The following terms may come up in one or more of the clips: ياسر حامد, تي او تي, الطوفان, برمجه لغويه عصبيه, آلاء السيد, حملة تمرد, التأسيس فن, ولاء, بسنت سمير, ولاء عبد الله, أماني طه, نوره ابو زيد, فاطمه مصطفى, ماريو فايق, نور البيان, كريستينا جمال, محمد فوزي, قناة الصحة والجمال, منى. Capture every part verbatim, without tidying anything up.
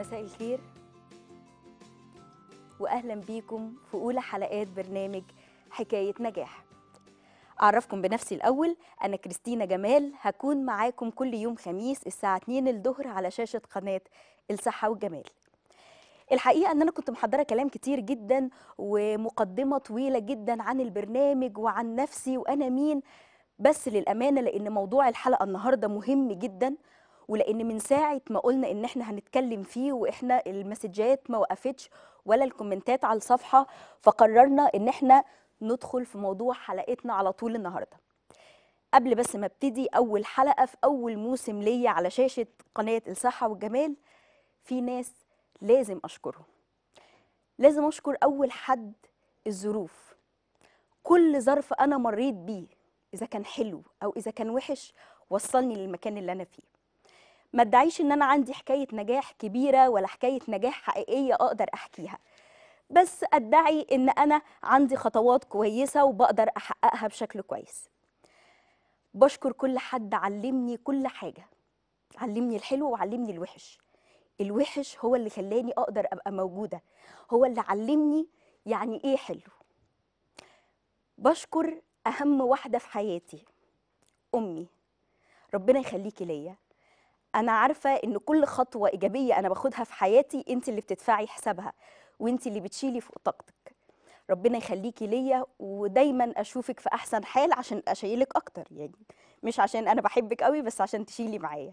مساء الخير واهلا بيكم في اولى حلقات برنامج حكاية نجاح. اعرفكم بنفسي الاول، انا كريستينا جمال، هكون معاكم كل يوم خميس الساعة اتنين الظهر على شاشة قناة الصحة والجمال. الحقيقة ان انا كنت محضرة كلام كتير جدا ومقدمة طويلة جدا عن البرنامج وعن نفسي وانا مين، بس للأمانة لان موضوع الحلقة النهاردة مهم جدا، ولان من ساعه ما قلنا ان احنا هنتكلم فيه واحنا المسجات ما وقفتش ولا الكومنتات على الصفحه، فقررنا ان احنا ندخل في موضوع حلقتنا على طول النهارده. قبل بس ما ابتدي اول حلقه في اول موسم ليا على شاشه قناه الصحه والجمال، في ناس لازم اشكرهم. لازم اشكر اول حد الظروف. كل ظرف انا مريت بيه اذا كان حلو او اذا كان وحش وصلني للمكان اللي انا فيه. ما ادعيش ان انا عندي حكايه نجاح كبيره ولا حكايه نجاح حقيقيه اقدر احكيها، بس ادعي ان انا عندي خطوات كويسه وبقدر احققها بشكل كويس. بشكر كل حد علمني كل حاجه، علمني الحلو وعلمني الوحش. الوحش هو اللي خلاني اقدر ابقى موجوده، هو اللي علمني يعني ايه حلو. بشكر اهم واحده في حياتي، امي، ربنا يخليكي ليا. أنا عارفة إن كل خطوة إيجابية أنا باخدها في حياتي أنت اللي بتدفعي حسابها وأنت اللي بتشيلي فوق طاقتك. ربنا يخليكي ليا ودايماً أشوفك في أحسن حال عشان أشيلك أكتر، يعني مش عشان أنا بحبك قوي بس عشان تشيلي معايا.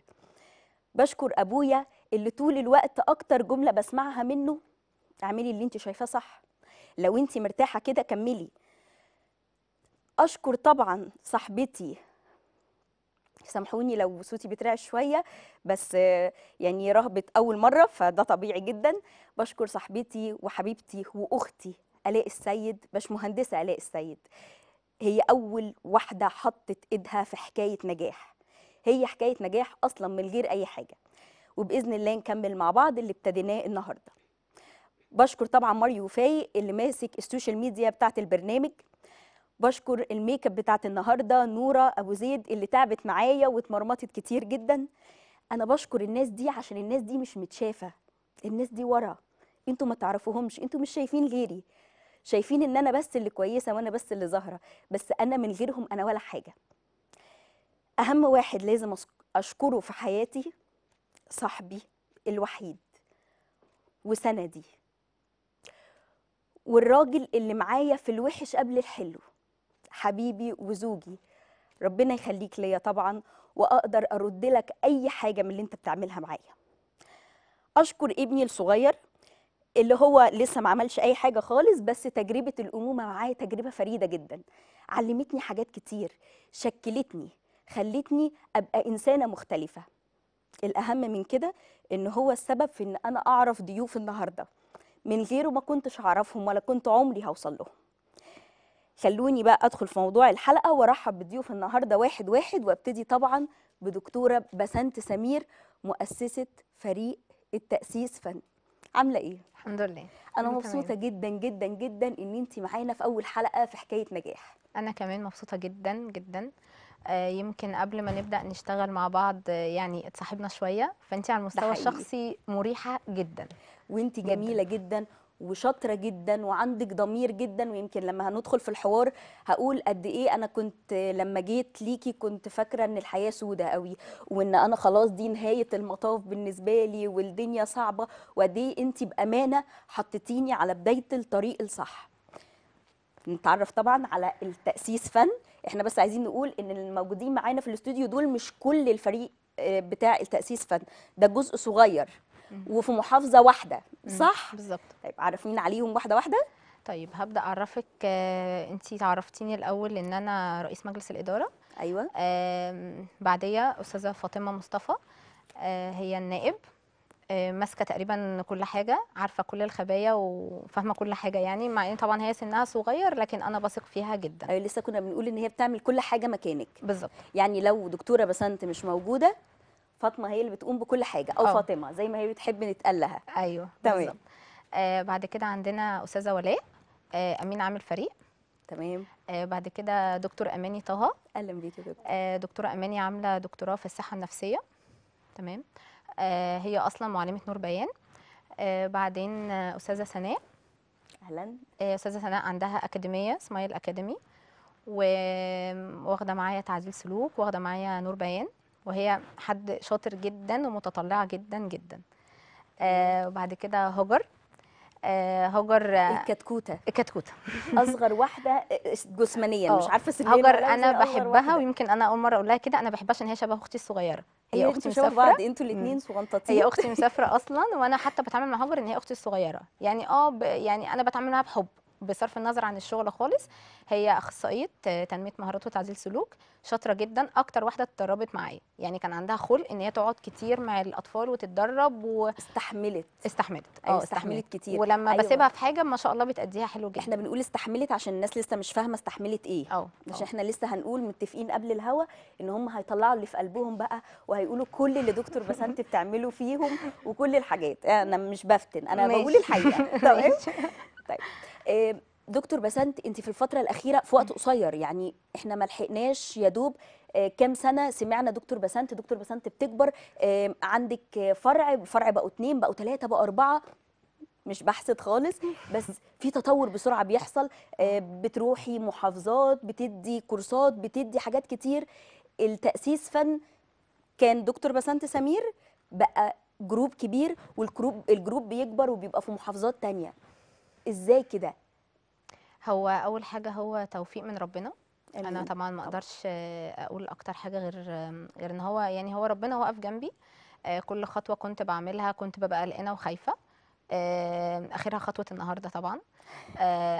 بشكر أبويا اللي طول الوقت أكتر جملة بسمعها منه اعملي اللي أنت شايفاه صح، لو أنت مرتاحة كده كملي. أشكر طبعاً صاحبتي، سامحوني لو صوتي بيترعش شويه بس يعني رهبه اول مره فده طبيعي جدا. بشكر صاحبتي وحبيبتي واختي آلاء السيد، باشمهندسه آلاء السيد، هي اول واحده حطت ايدها في حكايه نجاح. هي حكايه نجاح اصلا من غير اي حاجه، وباذن الله نكمل مع بعض اللي ابتديناه النهارده. بشكر طبعا ماريو فايق اللي ماسك السوشيال ميديا بتاعه البرنامج. بشكر الميك اب بتاعت النهارده نوره ابو زيد اللي تعبت معايا واتمرمطت كتير جدا. انا بشكر الناس دي عشان الناس دي مش متشافه، الناس دي ورا، انتوا ما تعرفوهمش، انتوا مش شايفين غيري، شايفين ان انا بس اللي كويسه وانا بس اللي ظاهره، بس انا من غيرهم انا ولا حاجه. اهم واحد لازم اشكره في حياتي صاحبي الوحيد وسندي، والراجل اللي معايا في الوحش قبل الحلو، حبيبي وزوجي، ربنا يخليك ليا طبعا واقدر ارد لك اي حاجه من اللي انت بتعملها معايا. اشكر ابني الصغير اللي هو لسه ما عملش اي حاجه خالص، بس تجربه الامومه معايا تجربه فريده جدا، علمتني حاجات كتير، شكلتني، خلتني ابقى انسانه مختلفه. الاهم من كده ان هو السبب في ان انا اعرف ضيوف النهارده، من غيره ما كنتش اعرفهم ولا كنت عمري هوصل لهم. خلوني بقى ادخل في موضوع الحلقه وارحب بضيوف النهارده واحد واحد، وابتدي طبعا بدكتوره بسنت سمير مؤسسه فريق التأسيس فن. عامله ايه؟ الحمد لله انا مبسوطه جدا جدا جدا ان انت معانا في اول حلقه في حكايه نجاح. انا كمان مبسوطه جدا جدا. يمكن قبل ما نبدا نشتغل مع بعض يعني اتصاحبنا شويه، فانت على المستوى الشخصي مريحه جدا، وانت جميله جدا وشاطره جدا وعندك ضمير جدا، ويمكن لما هندخل في الحوار هقول قد ايه انا كنت لما جيت ليكي كنت فاكره ان الحياه سودة قوي وان انا خلاص دي نهايه المطاف بالنسبه لي والدنيا صعبه، ودي انت بامانه حطيتيني على بدايه الطريق الصح. نتعرف طبعا على التأسيس فن. احنا بس عايزين نقول ان الموجودين معانا في الاستوديو دول مش كل الفريق بتاع التأسيس فن، ده جزء صغير وفي محافظه واحده، صح؟ بالظبط. طيب عرفينا عليهم واحده واحده. طيب هبدا اعرفك. آه، انتي تعرفتيني الاول ان انا رئيس مجلس الاداره. ايوه. آه، بعديها استاذه فاطمه مصطفى، آه، هي النائب، آه، ماسكه تقريبا كل حاجه، عارفه كل الخبايا وفاهمه كل حاجه، يعني مع ان طبعا هي سنها صغير لكن انا بثق فيها جدا. أيوة لسه كنا بنقول ان هي بتعمل كل حاجه مكانك. بالظبط. يعني لو دكتوره بسنت مش موجوده فاطمه هي اللي بتقوم بكل حاجه، او أوه. فاطمه زي ما هي بتحب نتقال لها. ايوه تمام. آه بعد كده عندنا استاذه ولاء، آه امين عام الفريق. تمام. آه بعد كده دكتور اماني طه. اهلا بيكي يا دكتور. آه دكتوره اماني عامله دكتوراه في الصحه النفسيه. تمام. آه هي اصلا معلمه نور بيان. بعدين أستاذة سناء. أهلا. أستاذة سناء عندها أكاديمية سمايل أكاديمي، واخدة معايا تعديل سلوك، واخدة معايا نور بيان، وهي حد شاطر جدا ومتطلعة جدا جدا. آه وبعد كده هجر آه هجر الكتكوتة الكتكوتة أصغر واحدة جسمانيا، مش عارفة اسمها. هجر أنا بحبها، ويمكن أنا أول مرة أقول لها كده، أنا بحبها عشان هي شبه أختي الصغيرة. هي, هي أختي مسافرة، بعض أنتوا الاتنين صغنطتين. هي أختي مسافرة أصلا، وأنا حتى بتعامل مع هجر إن هي أختي الصغيرة، يعني أه يعني أنا بتعامل معاها بحب بصرف النظر عن الشغل خالص. هي اخصائيه تنميه مهارات وتعديل سلوك، شاطره جدا، اكتر واحده اتدربت معايا، يعني كان عندها خلق ان هي تقعد كتير مع الاطفال وتتدرب و... استحملت استحملت اه استحملت كتير، ولما أيوة. بسيبها في حاجه ما شاء الله بتاديها حلو جدا. احنا بنقول استحملت عشان الناس لسه مش فاهمه استحملت ايه، أو. عشان أو. احنا لسه هنقول متفقين قبل الهوا ان هم هيطلعوا اللي في قلبهم بقى، وهيقولوا كل اللي دكتور بسنت بتعمله فيهم وكل الحاجات. انا مش بفتن، انا ماشي. بقول الحقيقه. تمام. طيب دكتور بسنت، انت في الفترة الأخيرة في وقت قصير، يعني احنا ما لحقناش يا دوب كام سنة سمعنا دكتور بسنت، دكتور بسنت بتكبر، عندك فرع فرع بقوا اتنين، بقوا تلاتة، بقوا أربعة، مش بحثت خالص، بس في تطور بسرعة بيحصل، بتروحي محافظات، بتدي كورسات، بتدي حاجات كتير. التأسيس فن كان دكتور بسنت سمير، بقى جروب كبير، والجروب الجروب بيكبر وبيبقى في محافظات تانية. ازاي كده؟ هو اول حاجه هو توفيق من ربنا. أمين. انا طبعا ما اقدرش اقول اكتر حاجه غير غير ان هو يعني هو ربنا واقف جنبي. كل خطوه كنت بعملها كنت ببقى قلقانه وخايفه، اخرها خطوه النهارده طبعا.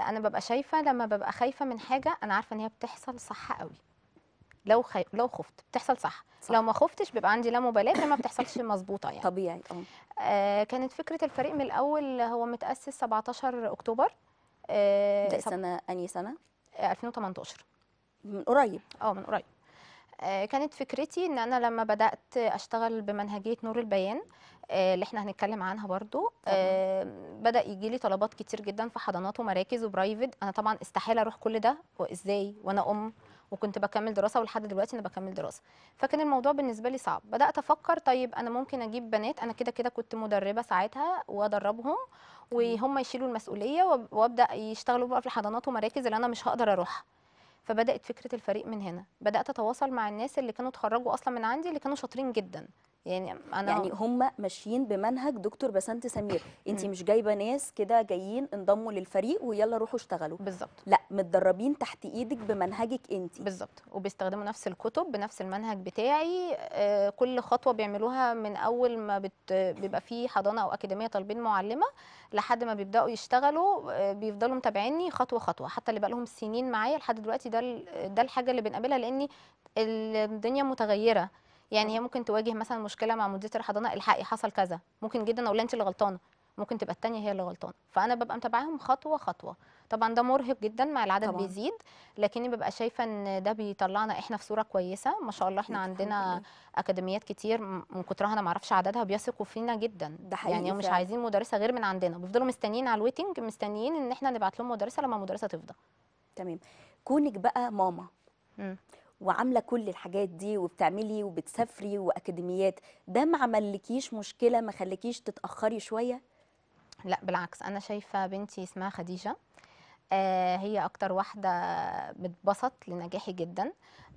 انا ببقى شايفه، لما ببقى خايفه من حاجه انا عارفه ان هي بتحصل صح قوي. لو خي... لو خفت بتحصل صح. صح، لو ما خفتش بيبقى عندي لا مبالاه، لما بتحصلش مظبوطه يعني طبيعي. اه كانت فكره الفريق من الاول، هو متاسس سبعتاشر اكتوبر. آه ده سنه اني سنه آه ألفين وتمنتاشر، من قريب. اه من قريب. آه كانت فكرتي ان انا لما بدات اشتغل بمنهجيه نور البيان آه اللي احنا هنتكلم عنها برضو، آه بدا يجي لي طلبات كتير جدا في حضانات ومراكز وبرايفت. انا طبعا استحاله اروح كل ده، وازاي وانا ام وكنت بكمل دراسه، ولحد دلوقتي انا بكمل دراسه، فكان الموضوع بالنسبه لي صعب. بدات افكر طيب انا ممكن اجيب بنات، انا كده كده كنت مدربه ساعتها، وادربهم وهم يشيلوا المسؤوليه، وابدا يشتغلوا بقى في الحضانات ومراكز اللي انا مش هقدر اروحها. فبدات فكره الفريق من هنا، بدات اتواصل مع الناس اللي كانوا اتخرجوا اصلا من عندي، اللي كانوا شاطرين جدا. يعني انا يعني هم ماشيين بمنهج دكتور بسنت سمير، انت مش جايبه ناس كده جايين انضموا للفريق ويلا روحوا اشتغلوا. بالظبط. لا، متدربين تحت ايدك بمنهجك انت. بالظبط، وبيستخدموا نفس الكتب بنفس المنهج بتاعي. آه كل خطوه بيعملوها من اول ما بت... بيبقى في حضانه او اكاديميه طالبين معلمه لحد ما بيبداوا يشتغلوا. آه بيفضلوا متابعيني خطوه خطوه، حتى اللي بقى لهم سنين معايا لحد دلوقتي. ده دل... ده الحاجه اللي بنقابلها، لان الدنيا متغيره. يعني هي ممكن تواجه مثلا مشكله مع مديره الحضانه، الحقي حصل كذا، ممكن جدا اقول لها انت اللي غلطانه، ممكن تبقى الثانيه هي اللي غلطانه. فانا ببقى متابعاهم خطوه خطوه. طبعا ده مرهق جدا، مع العدد طبعا بيزيد، لكني ببقى شايفه ان ده بيطلعنا احنا في صوره كويسه. ما شاء الله احنا عندنا اكاديميات كتير من كترها انا ما اعرفش عددها، بيثقوا فينا جدا. ده حقيقي، يعني هم مش عايزين مدرسه غير من عندنا، بيفضلوا مستنيين على الويتنج، مستنيين ان احنا نبعت لهم مدرسه لما المدرسه تفضى. تمام. كونك بقى ماما م. وعامله كل الحاجات دي، وبتعملي وبتسافري واكاديميات، ده ما عملكيش مشكله؟ ما خليكيش تتاخري شويه؟ لا بالعكس، انا شايفه بنتي اسمها خديجه، آه هي اكتر واحده بتبسط لنجاحي جدا.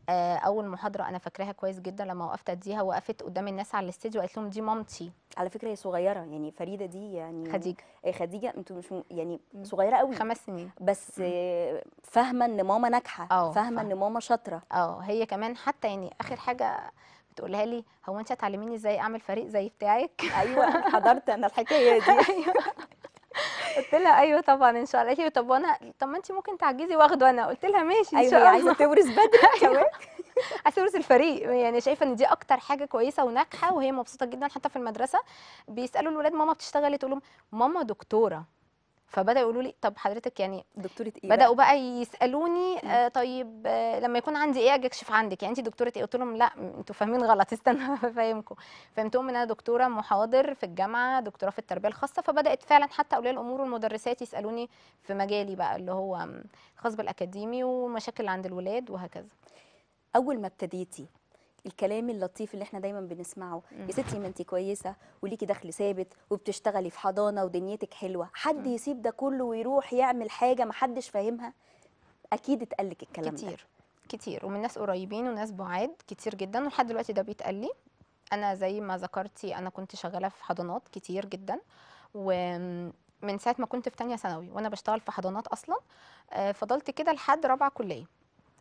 آه اول محاضره انا فاكراها كويس جدا، لما وقفت اديها وقفت قدام الناس على الاستديو وقالت لهم دي مامتي. على فكره هي صغيره، يعني فريده دي يعني خديجه آه خديجه انتوا مش يعني صغيره قوي، خمس سنين بس. آه فاهمه ان ماما ناجحه، فاهمه ان ماما شاطره. اه هي كمان حتى يعني اخر حاجه بتقولها لي، هو انت هتعلميني ازاي اعمل فريق زي بتاعك؟ ايوه حضرت انا الحكايه دي. قلت لها ايوه طبعا ان شاء الله. قالت لي طب وانا، طب ما انت ممكن تعجزي واخده انا. قلت لها ماشي ان شاء الله. ايوه عايزه تورث بدري كمان، عايزه تورث الفريق. يعني شايفه ان دي اكتر حاجه كويسه وناجحه، وهي مبسوطه جدا. حتى في المدرسه بيسالوا الاولاد ماما بتشتغلي، تقول لهم ماما دكتوره. فبداوا يقولوا لي طب حضرتك يعني دكتوره ايه؟ بداوا بقى يسالوني آه طيب آه لما يكون عندي ايه اجي اكشف عندك، يعني انت دكتوره ايه؟ قلت لهم لا انتوا فاهمين غلط، استنى فاهمكم. فهمتهم ان انا دكتوره محاضر في الجامعه، دكتوره في التربيه الخاصه. فبدات فعلا حتى اولياء الامور والمدرسات يسالوني في مجالي بقى اللي هو خاص بالاكاديمي والمشاكل اللي عند الولاد وهكذا. اول ما ابتديتي الكلام اللطيف اللي احنا دايما بنسمعه، يا ستي ما انت كويسه وليكي دخل ثابت وبتشتغلي في حضانه ودنيتك حلوه، حد يسيب ده كله ويروح يعمل حاجه ما حدش فاهمها؟ اكيد اتقالك الكلام كتير. ده كتير كتير، ومن ناس قريبين وناس بعاد كتير جدا، ولحد دلوقتي ده بيتقال لي. انا زي ما ذكرتي انا كنت شغاله في حضانات كتير جدا، ومن ساعه ما كنت في ثانيه ثانوي وانا بشتغل في حضانات اصلا، فضلت كده لحد رابعه كليه.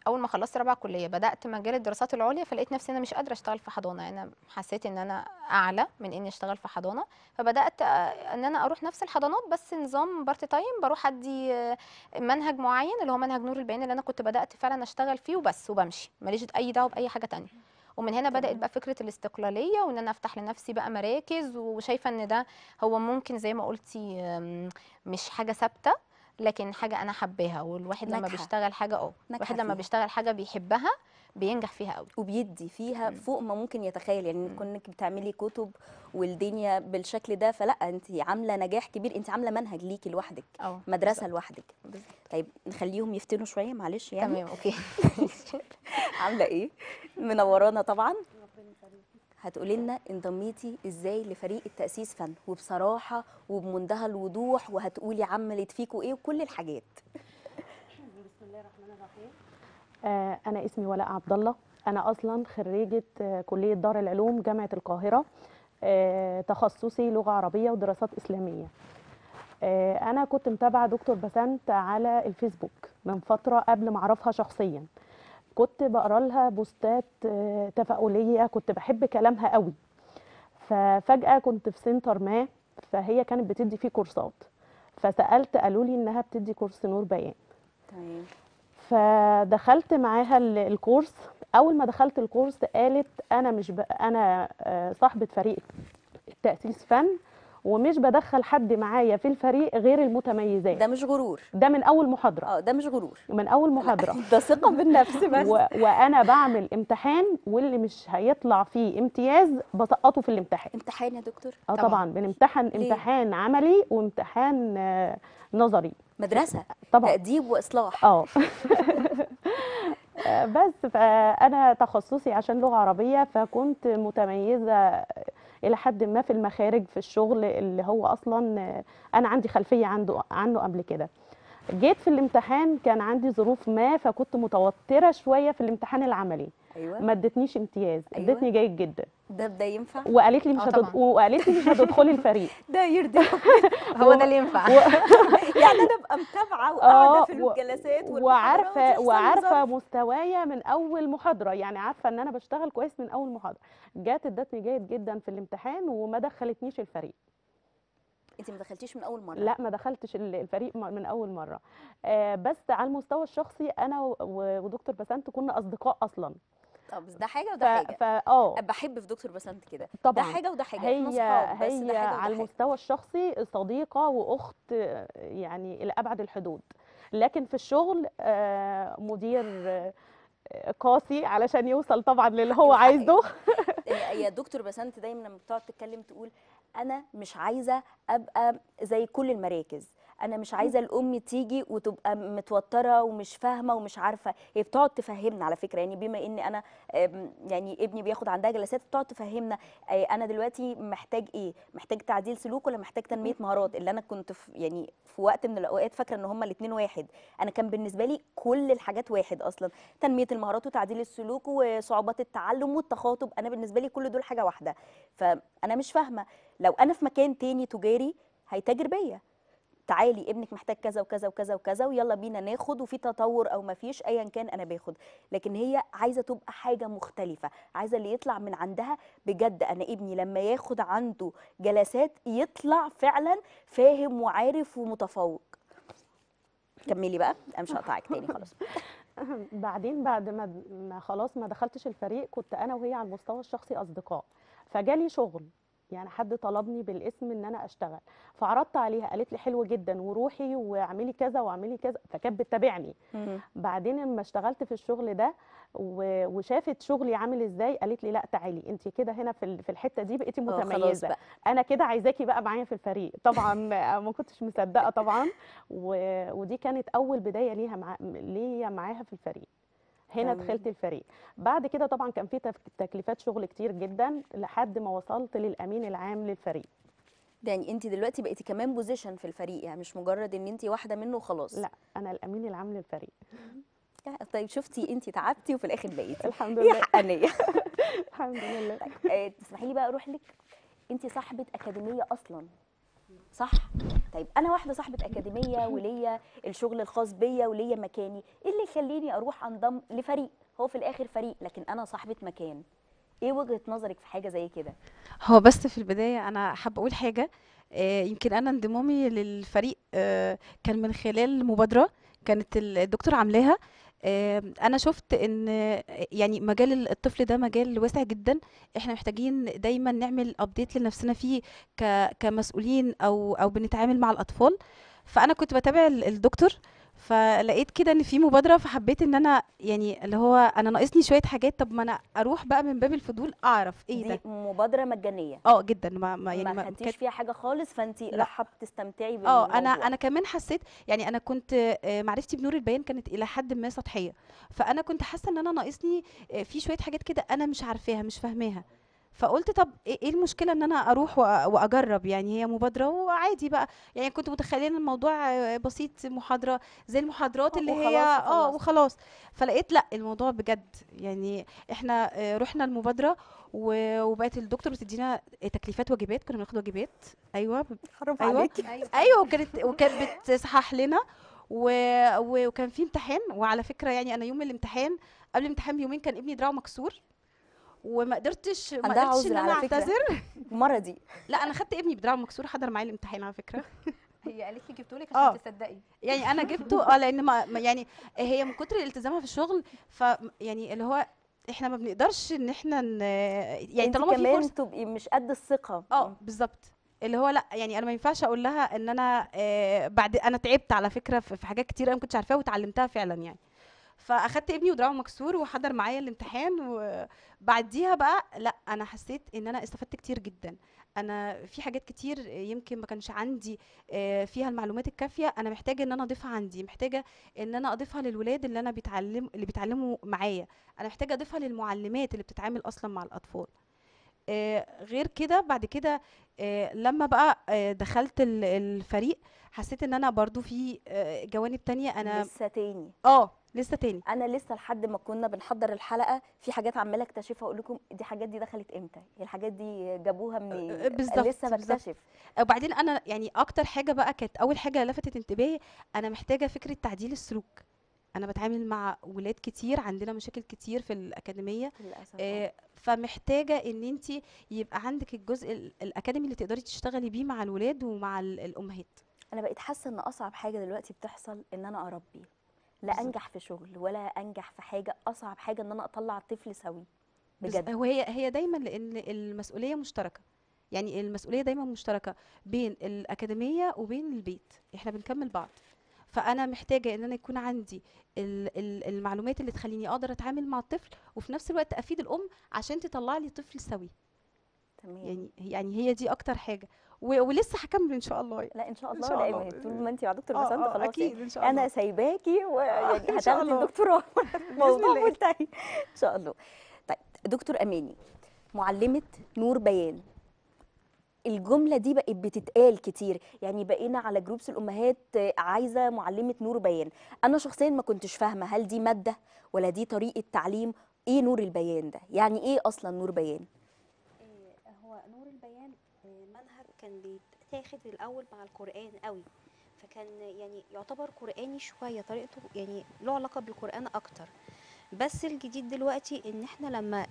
اول ما خلصت رابعه كليه بدات مجال الدراسات العليا، فلقيت نفسي انا مش قادره اشتغل في حضانه، انا حسيت ان انا اعلى من اني اشتغل في حضانه، فبدات ان انا اروح نفس الحضانات بس نظام بارت تايم، بروح ادي منهج معين اللي هو منهج نور البيان اللي انا كنت بدات فعلا اشتغل فيه وبس، وبمشي ماليش اي دعوه باي حاجه ثانيه. ومن هنا بدات بقى فكره الاستقلاليه، وان انا افتح لنفسي بقى مراكز، وشايفه ان ده هو ممكن زي ما قلتي مش حاجه ثابته لكن حاجه انا حباها، والواحد لما بيشتغل حاجه اه الواحد لما بيشتغل حاجه بيحبها بينجح فيها قوي وبيدي فيها مم. فوق ما ممكن يتخيل، يعني كونك بتعملي كتب والدنيا بالشكل ده، فلا انت عامله نجاح كبير، انت عامله منهج ليكي لوحدك، مدرسه لوحدك. طيب نخليهم يفتنوا شويه معلش يعني. تمام اوكي. عامله ايه؟ منورانا طبعا. هتقولي لنا انضميتي ازاي لفريق التأسيس فن، وبصراحه وبمنتهى الوضوح، وهتقولي عملت فيكوا ايه وكل الحاجات. بسم الله الرحمن الرحيم. آه انا اسمي ولاء عبد الله، انا اصلا خريجه آه كليه دار العلوم جامعه القاهره، آه تخصصي لغه عربيه ودراسات اسلاميه. آه انا كنت متابعه دكتور بسنت على الفيسبوك من فتره قبل ما اعرفها شخصيا، كنت بقرا لها بوستات تفاؤليه، كنت بحب كلامها قوي. ففجاه كنت في سنتر ما، فهي كانت بتدي فيه كورسات، فسالت قالوا لي انها بتدي كورس نور بيان. طيب. فدخلت معاها الكورس، اول ما دخلت الكورس قالت انا مش ب... انا صاحبه فريق التأسيس فن ومش بدخل حد معايا في الفريق غير المتميزات. ده مش غرور، ده من اول محاضره. اه ده مش غرور، من اول محاضره. ده ثقه بالنفس بس. و... وانا بعمل امتحان، واللي مش هيطلع فيه امتياز بسقطه في الامتحان. امتحان يا دكتور؟ اه طبعا, طبعاً. بنمتحن امتحان عملي وامتحان آه نظري، مدرسه طبعا، تأديب واصلاح. اه بس فانا تخصصي عشان لغه عربيه، فكنت متميزه إلى حد ما في المخارج في الشغل اللي هو أصلاً أنا عندي خلفية عنده عنه قبل كده. جيت في الامتحان كان عندي ظروف ما، فكنت متوترة شوية في الامتحان العملي. أيوة. ما ادتنيش امتياز. أيوة. ادتني جيد جدا. ده ده ينفع؟ وقالت لي مش هتد... وقالت لي مش هتدخلي الفريق. ده يرضي. هو ده اللي ينفع. و... يعني انا ابقى متابعه وقاعده في الجلسات وعارفه وعارفه مستوايا من اول محاضره، يعني عارفه ان انا بشتغل كويس من اول محاضره. جات ادتني جيد جدا في الامتحان وما دخلتنيش الفريق. انت ما دخلتيش من اول مره؟ لا ما دخلتش الفريق من اول مره، آه بس على المستوى الشخصي انا و... ودكتور بسنت كنا اصدقاء اصلا. طب ده حاجه وده حاجه. فا اه بحب في دكتور بسنت كده طبعا، ده حاجه وده حاجه. هي هي على المستوى الشخصي صديقه واخت يعني الى ابعد الحدود، لكن في الشغل آه مدير آه قاسي علشان يوصل طبعا للي هو عايزه. يا دكتور بسنت دايما لما بتقعد تتكلم تقول انا مش عايزه ابقى زي كل المراكز، انا مش عايزه الام تيجي وتبقى متوتره ومش فاهمه ومش عارفه. هي بتقعد تفهمنا على فكره، يعني بما ان انا يعني ابني بياخد عندها جلسات بتقعد تفهمنا انا دلوقتي محتاج ايه، محتاج تعديل سلوك ولا محتاج تنميه مهارات، اللي انا كنت في يعني في وقت من الاوقات فاكره ان هما الاثنين واحد. انا كان بالنسبه لي كل الحاجات واحد اصلا، تنميه المهارات وتعديل السلوك وصعوبات التعلم والتخاطب، انا بالنسبه لي كل دول حاجه واحده. فانا مش فاهمه لو انا في مكان تاني تجاري هيتاجر بيا، تعالي ابنك محتاج كذا وكذا وكذا وكذا ويلا بينا ناخد، وفي تطور او ما فيش ايا كان انا باخد. لكن هي عايزه تبقى حاجه مختلفه، عايزه اللي يطلع من عندها بجد انا ابني لما ياخد عنده جلسات يطلع فعلا فاهم وعارف ومتفوق. كملي بقى انا مش هقطعك تاني خلاص. بعدين بعد ما خلاص ما دخلتش الفريق، كنت انا وهي على المستوى الشخصي اصدقاء، فجالي شغل يعني حد طلبني بالاسم ان انا اشتغل، فعرضت عليها قالت لي حلو جدا وروحي واعملي كذا واعملي كذا، فكانت بتتابعني. بعدين لما اشتغلت في الشغل ده وشافت شغلي عامل ازاي قالت لي لا تعالي انت كده هنا في الحته دي بقيتي متميزه بقى. انا كده عايزاكي بقى معايا في الفريق. طبعا ما كنتش مصدقه طبعا، ودي كانت اول بدايه ليها مع... ليا معاها في الفريق. هنا دخلت الفريق. بعد كده طبعا كان في تكليفات شغل كتير جدا لحد ما وصلت للامين العام للفريق. يعني انت دلوقتي بقيتي كمان بوزيشن في الفريق، يعني مش مجرد ان انت واحده منه وخلاص. لا، انا الامين العام للفريق. طيب شفتي انت تعبتي وفي الاخر بقيتي. الحمد لله. يا حقانيه. الحمد لله. طيب تسمحي لي بقى اروح لك، انت صاحبه اكاديميه اصلا صح؟ طيب انا واحده صاحبه اكاديميه وليا الشغل الخاص بيا وليا مكاني، ايه اللي يخليني اروح انضم لفريق؟ هو في الاخر فريق، لكن انا صاحبه مكان. ايه وجهه نظرك في حاجه زي كده؟ هو بس في البدايه انا حابه اقول حاجه، آه يمكن انا انضمامي للفريق آه كان من خلال مبادره كانت الدكتور عاملاها. انا شفت ان يعني مجال الطفل ده مجال واسع جدا، احنا محتاجين دايما نعمل ابديت لنفسنا فيه كمسؤولين او او بنتعامل مع الاطفال. فانا كنت بتابع الدكتور، فلقيت كده ان في مبادره، فحبيت ان انا يعني اللي هو انا ناقصني شويه حاجات، طب ما انا اروح بقى من باب الفضول اعرف ايه ده. دي مبادره مجانيه؟ اه جدا. ما, ما يعني ما خدتيش فيها حاجه خالص، فانت راحه بتستمتعي بالموضوع. اه انا انا كمان حسيت يعني انا كنت معرفتي بنور البيان كانت الى حد ما سطحيه، فانا كنت حاسه ان انا ناقصني في شويه حاجات كده انا مش عارفاها مش فاهماها، فقلت طب ايه المشكله ان انا اروح واجرب، يعني هي مبادره وعادي بقى. يعني كنت متخيله ان الموضوع بسيط، محاضره زي المحاضرات اللي هي اه وخلاص. فلقيت لا، الموضوع بجد يعني احنا رحنا المبادره وبقت الدكتور بتدينا تكليفات واجبات، كنا بناخد واجبات. ايوه حرام عليكي. ايوه ايوه وكانت وكانت بتصحح لنا وكان في امتحان. وعلى فكره يعني انا يوم الامتحان قبل الامتحان بيومين كان ابني دراعه مكسور وما قدرتش ما قدرتش ان انا اعتذر مرضي. لا انا خدت ابني بدراعه مكسوره حضر معايا الامتحان على فكره. هي قالت لي جبته لك عشان تصدقي؟ يعني انا جبته اه لان ما يعني هي من كتر التزامها في الشغل، ف يعني اللي هو احنا ما بنقدرش ان احنا يعني طالما في كمان تبقي مش قد الثقه. اه بالظبط، اللي هو لا يعني انا ما ينفعش اقول لها ان انا آه بعد انا تعبت على فكره في حاجات كتير انا ما كنتش عارفاها وتعلمتها فعلا يعني. فاخدت ابني ودراعه مكسور وحضر معايا الامتحان. وبعديها بقى لا انا حسيت ان انا استفدت كتير جدا، انا في حاجات كتير يمكن ما كانش عندي فيها المعلومات الكافيه، انا محتاجه ان انا اضيفها عندي، محتاجه ان انا اضيفها للولاد اللي انا بيتعلموا اللي بيتعلموا معايا، انا محتاجه اضيفها للمعلمات اللي بتتعامل اصلا مع الاطفال. غير كده بعد كده لما بقى دخلت الفريق حسيت ان انا برضو في جوانب تانية انا لسه تاني اه لسه تاني انا لسه لحد ما كنا بنحضر الحلقه في حاجات عماله اكتشفها، اقول لكم دي حاجات دي دخلت امتى، الحاجات دي جابوها منين، لسه بكتشف. وبعدين انا يعني اكتر حاجه بقى كانت اول حاجه لفتت انتباهي انا محتاجه فكره تعديل السلوك. انا بتعامل مع ولاد كتير عندنا مشاكل كتير في الاكاديميه للاسف، آه فمحتاجه ان انت يبقى عندك الجزء الاكاديمي اللي تقدري تشتغلي بيه مع الولاد ومع الامهات. انا بقيت حاسه ان اصعب حاجه دلوقتي بتحصل ان انا اربي، لا انجح في شغل ولا انجح في حاجه، اصعب حاجه ان انا اطلع الطفل سوي بجد. وهي هي دايما لان المسؤوليه مشتركه، يعني المسؤوليه دايما مشتركه بين الاكاديميه وبين البيت، احنا بنكمل بعض. فانا محتاجه ان انا يكون عندي المعلومات اللي تخليني اقدر اتعامل مع الطفل وفي نفس الوقت افيد الام عشان تطلع لي طفل سوي. تمام. يعني يعني هي دي اكتر حاجه ولسه هكمل ان شاء الله. لا ان شاء الله، لا طول ما انت مع دكتور بسنت خلاص اكيد ان شاء الله انا سايباكي ويعني هتاخدي الدكتوراه الموضوع منتهي ان شاء الله. طيب دكتور اماني معلمه نور بيان، الجمله دي بقت بتتقال كتير، يعني بقينا على جروبس الامهات عايزه معلمه نور بيان. انا شخصيا ما كنتش فاهمه هل دي ماده ولا دي طريقه تعليم، ايه نور البيان ده؟ يعني ايه اصلا نور بيان؟ كان بيتاخد الاول مع القران قوي، فكان يعني يعتبر قراني شويه طريقته، يعني له علاقه بالقران اكتر. بس الجديد دلوقتي ان احنا لما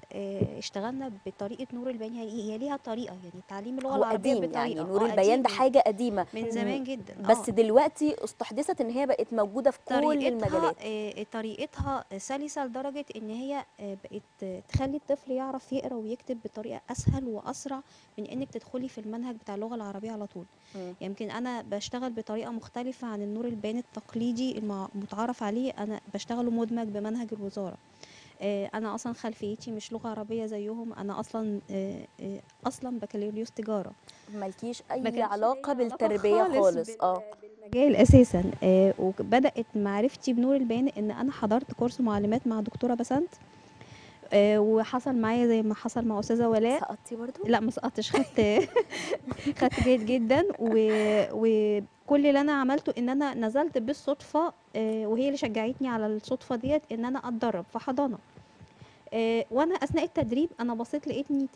اشتغلنا بطريقه نور البيان، هي ليها طريقه يعني تعليم اللغه العربيه بطريقه يعني نور البيان ده حاجه قديمه من زمان جدا، بس دلوقتي استحدثت ان هي بقت موجوده في كل المجالات. اه طريقتها سلسه لدرجه ان هي بقت تخلي الطفل يعرف يقرا ويكتب بطريقه اسهل واسرع من انك تدخلي في المنهج بتاع اللغه العربيه على طول. يمكن يعني انا بشتغل بطريقه مختلفه عن النور البيان التقليدي المتعارف عليه، انا بشتغله مدمج بمنهج الوزاره. انا اصلا خلفيتي مش لغه عربيه زيهم، انا اصلا اصلا بكالوريوس تجاره، مالكيش اي علاقه بالتربيه خالص. اه جاهل اساسا. وبدات معرفتي بنور البيان ان انا حضرت كورس معلمات مع دكتوره بسنت، وحصل معايا زي ما حصل مع استاذه ولاء. سقطتي برضو؟ لا ما سقطتش، خدت خدت جيد جدا. وكل اللي انا عملته ان انا نزلت بالصدفه، وهي اللي شجعتني على الصدفه ديت ان انا اتدرب في حضانه. وانا اثناء التدريب انا بصيت لقيتني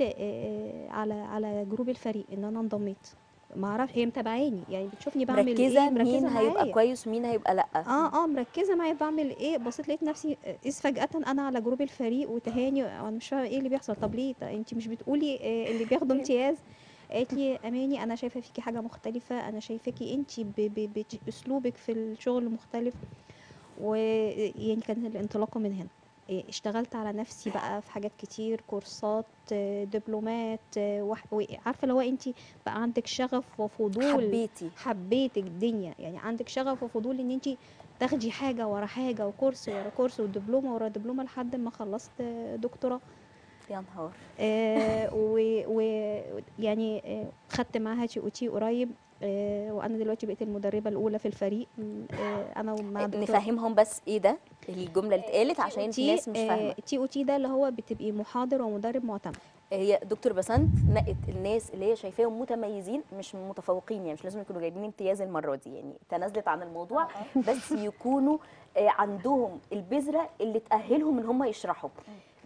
على على جروب الفريق ان انا انضميت، ما اعرفش هي متابعاني يعني، بتشوفني بعمل مركزة ايه، مركزه مين هيبقى كويس ومين هيبقى لا. اه اه مركزه معايا بعمل ايه. بصيت لقيت نفسي اذ فجاه انا على جروب الفريق وتهاني، وانا مش فاهمه ايه اللي بيحصل. طب ليه انت مش بتقولي اللي بياخدوا امتياز؟ قالت لي اماني انا شايفه فيكي حاجه مختلفه، انا شايفاكي انت باسلوبك في الشغل مختلف. ويعني كان الانطلاقه من هنا اشتغلت على نفسي بقى في حاجات كتير، كورسات، دبلومات، وعارفه لو انت بقى عندك شغف وفضول، حبيتي حبيتي الدنيا يعني، عندك شغف وفضول ان انت تاخدي حاجه ورا حاجه وكورس ورا كورس ودبلومه ورا دبلومه لحد ما خلصت دكتوراه. يا نهار. آه ويعني آه خدت معاها تي او تي قريب، آه وانا دلوقتي بقيت المدربه الاولى في الفريق. آه انا ومع نفهمهم بس ايه ده الجمله اللي اتقالت عشان الناس مش فاهمه. تي او تي ده اللي هو بتبقي محاضر ومدرب معتمد. هي دكتور بسنت نقت الناس اللي هي شايفاهم متميزين مش متفوقين، يعني مش لازم يكونوا جايبين امتياز المره دي، يعني تنازلت عن الموضوع بس يكونوا عندهم البذره اللي تاهلهم ان هم يشرحوا.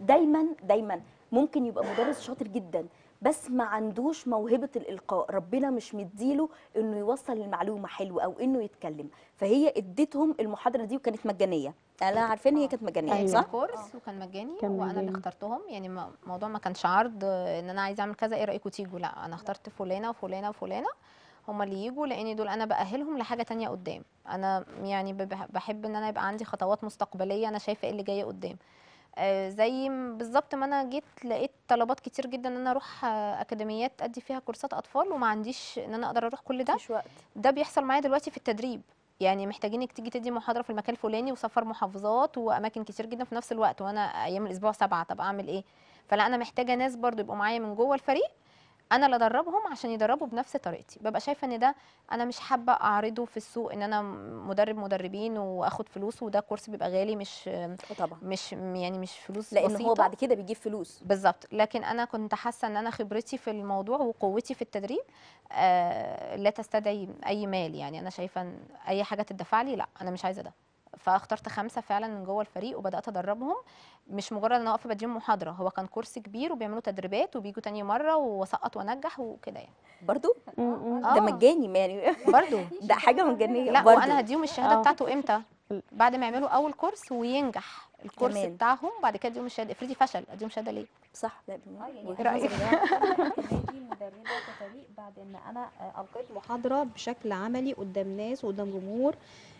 دايما دايما ممكن يبقى مدرس شاطر جدا بس ما عندوش موهبه الالقاء، ربنا مش مديله انه يوصل المعلومه حلو او انه يتكلم، فهي اديتهم المحاضره دي وكانت مجانيه. انا عارفين هي كانت مجانيه. أيوة. صح؟ الكورس وكان مجاني وانا اللي اخترتهم، يعني الموضوع ما كانش عرض ان انا عايزه اعمل كذا ايه رايكم تيجوا، لا انا اخترت فلانه وفلانه وفلانه هم اللي يجوا، لان دول انا باهلهم لحاجه ثانيه قدام. انا يعني بحب ان انا يبقى عندي خطوات مستقبليه، انا شايفه ايه اللي جاي قدام. زي بالظبط ما انا جيت لقيت طلبات كتير جدا ان انا اروح اكاديميات ادي فيها كورسات اطفال وما عنديش ان انا اقدر اروح كل ده. مفيش وقت. ده بيحصل معايا دلوقتي في التدريب، يعني محتاجينك تيجي تدي محاضره في المكان الفلاني وسفر محافظات واماكن كتير جدا في نفس الوقت، وانا ايام الاسبوع سبعه، طب اعمل ايه؟ فلا انا محتاجه ناس برضو يبقوا معايا من جوه الفريق انا اللي ادربهم عشان يدربوا بنفس طريقتي. ببقى شايفه ان ده انا مش حابه اعرضه في السوق ان انا مدرب مدربين واخد فلوس، وده كورس بيبقى غالي مش طبعا مش يعني مش فلوس لان بسيطة. هو بعد كده بيجيب فلوس بالظبط، لكن انا كنت حاسه ان انا خبرتي في الموضوع وقوتي في التدريب آه لا تستدعي اي مال، يعني انا شايفه ان اي حاجه تدفع لي لا انا مش عايزه ده. فاخترت خمسه فعلا من جوه الفريق وبدات ادربهم، مش مجرد ان انا واقفه بديهم محاضره، هو كان كورس كبير وبيعملوا تدريبات وبيجوا تاني مره وسقط وانجح وكده يعني. برضو آه. ده مجاني يعني برضو ده حاجه مجانيه. لا وانا هديهم الشهاده أوه. بتاعته امتى؟ بعد ما يعملوا اول كورس وينجح الكورس كمان. بتاعهم بعد كده اديهم الشهاده. افرضي فشل اديهم شهاده ليه؟ صح. لا ايه رايك؟ مدربه كفريق بعد ان انا القيت محاضره بشكل عملي قدام ناس وقدام جمهور،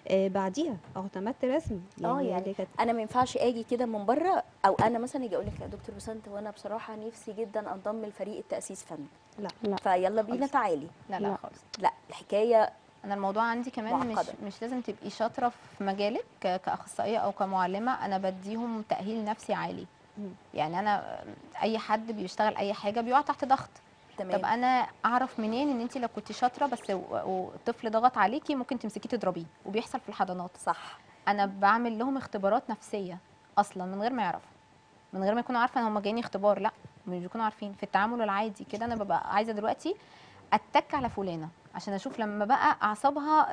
آه بعديها اعتمدت رسمي. اه يعني, يعني كت... انا ما ينفعش اجي كده من بره، او انا مثلا اجي اقول لك يا دكتور بسنت وانا بصراحه نفسي جدا انضم لفريق التاسيس فن، لا لا فيلا بينا خلص. تعالي لا لا خالص، لا الحكايه انا الموضوع عندي كمان معقدة. مش مش لازم تبقي شاطره في مجالك كاخصائيه او كمعلمه، انا بديهم تاهيل نفسي عالي. م. يعني انا اي حد بيشتغل اي حاجه بيقع تحت ضغط. تمام. طب انا اعرف منين ان انت لو كنت شاطره بس والطفل ضغط عليكي ممكن تمسكيه تضربيه، وبيحصل في الحضانات. صح. انا بعمل لهم اختبارات نفسيه اصلا من غير ما يعرفوا، من غير ما يكونوا عارفه ان هم جايين اختبار، لا مش بيكونوا عارفين. في التعامل العادي كده انا ببقى عايزه دلوقتي اتك على فلانه عشان اشوف لما بقى اعصابها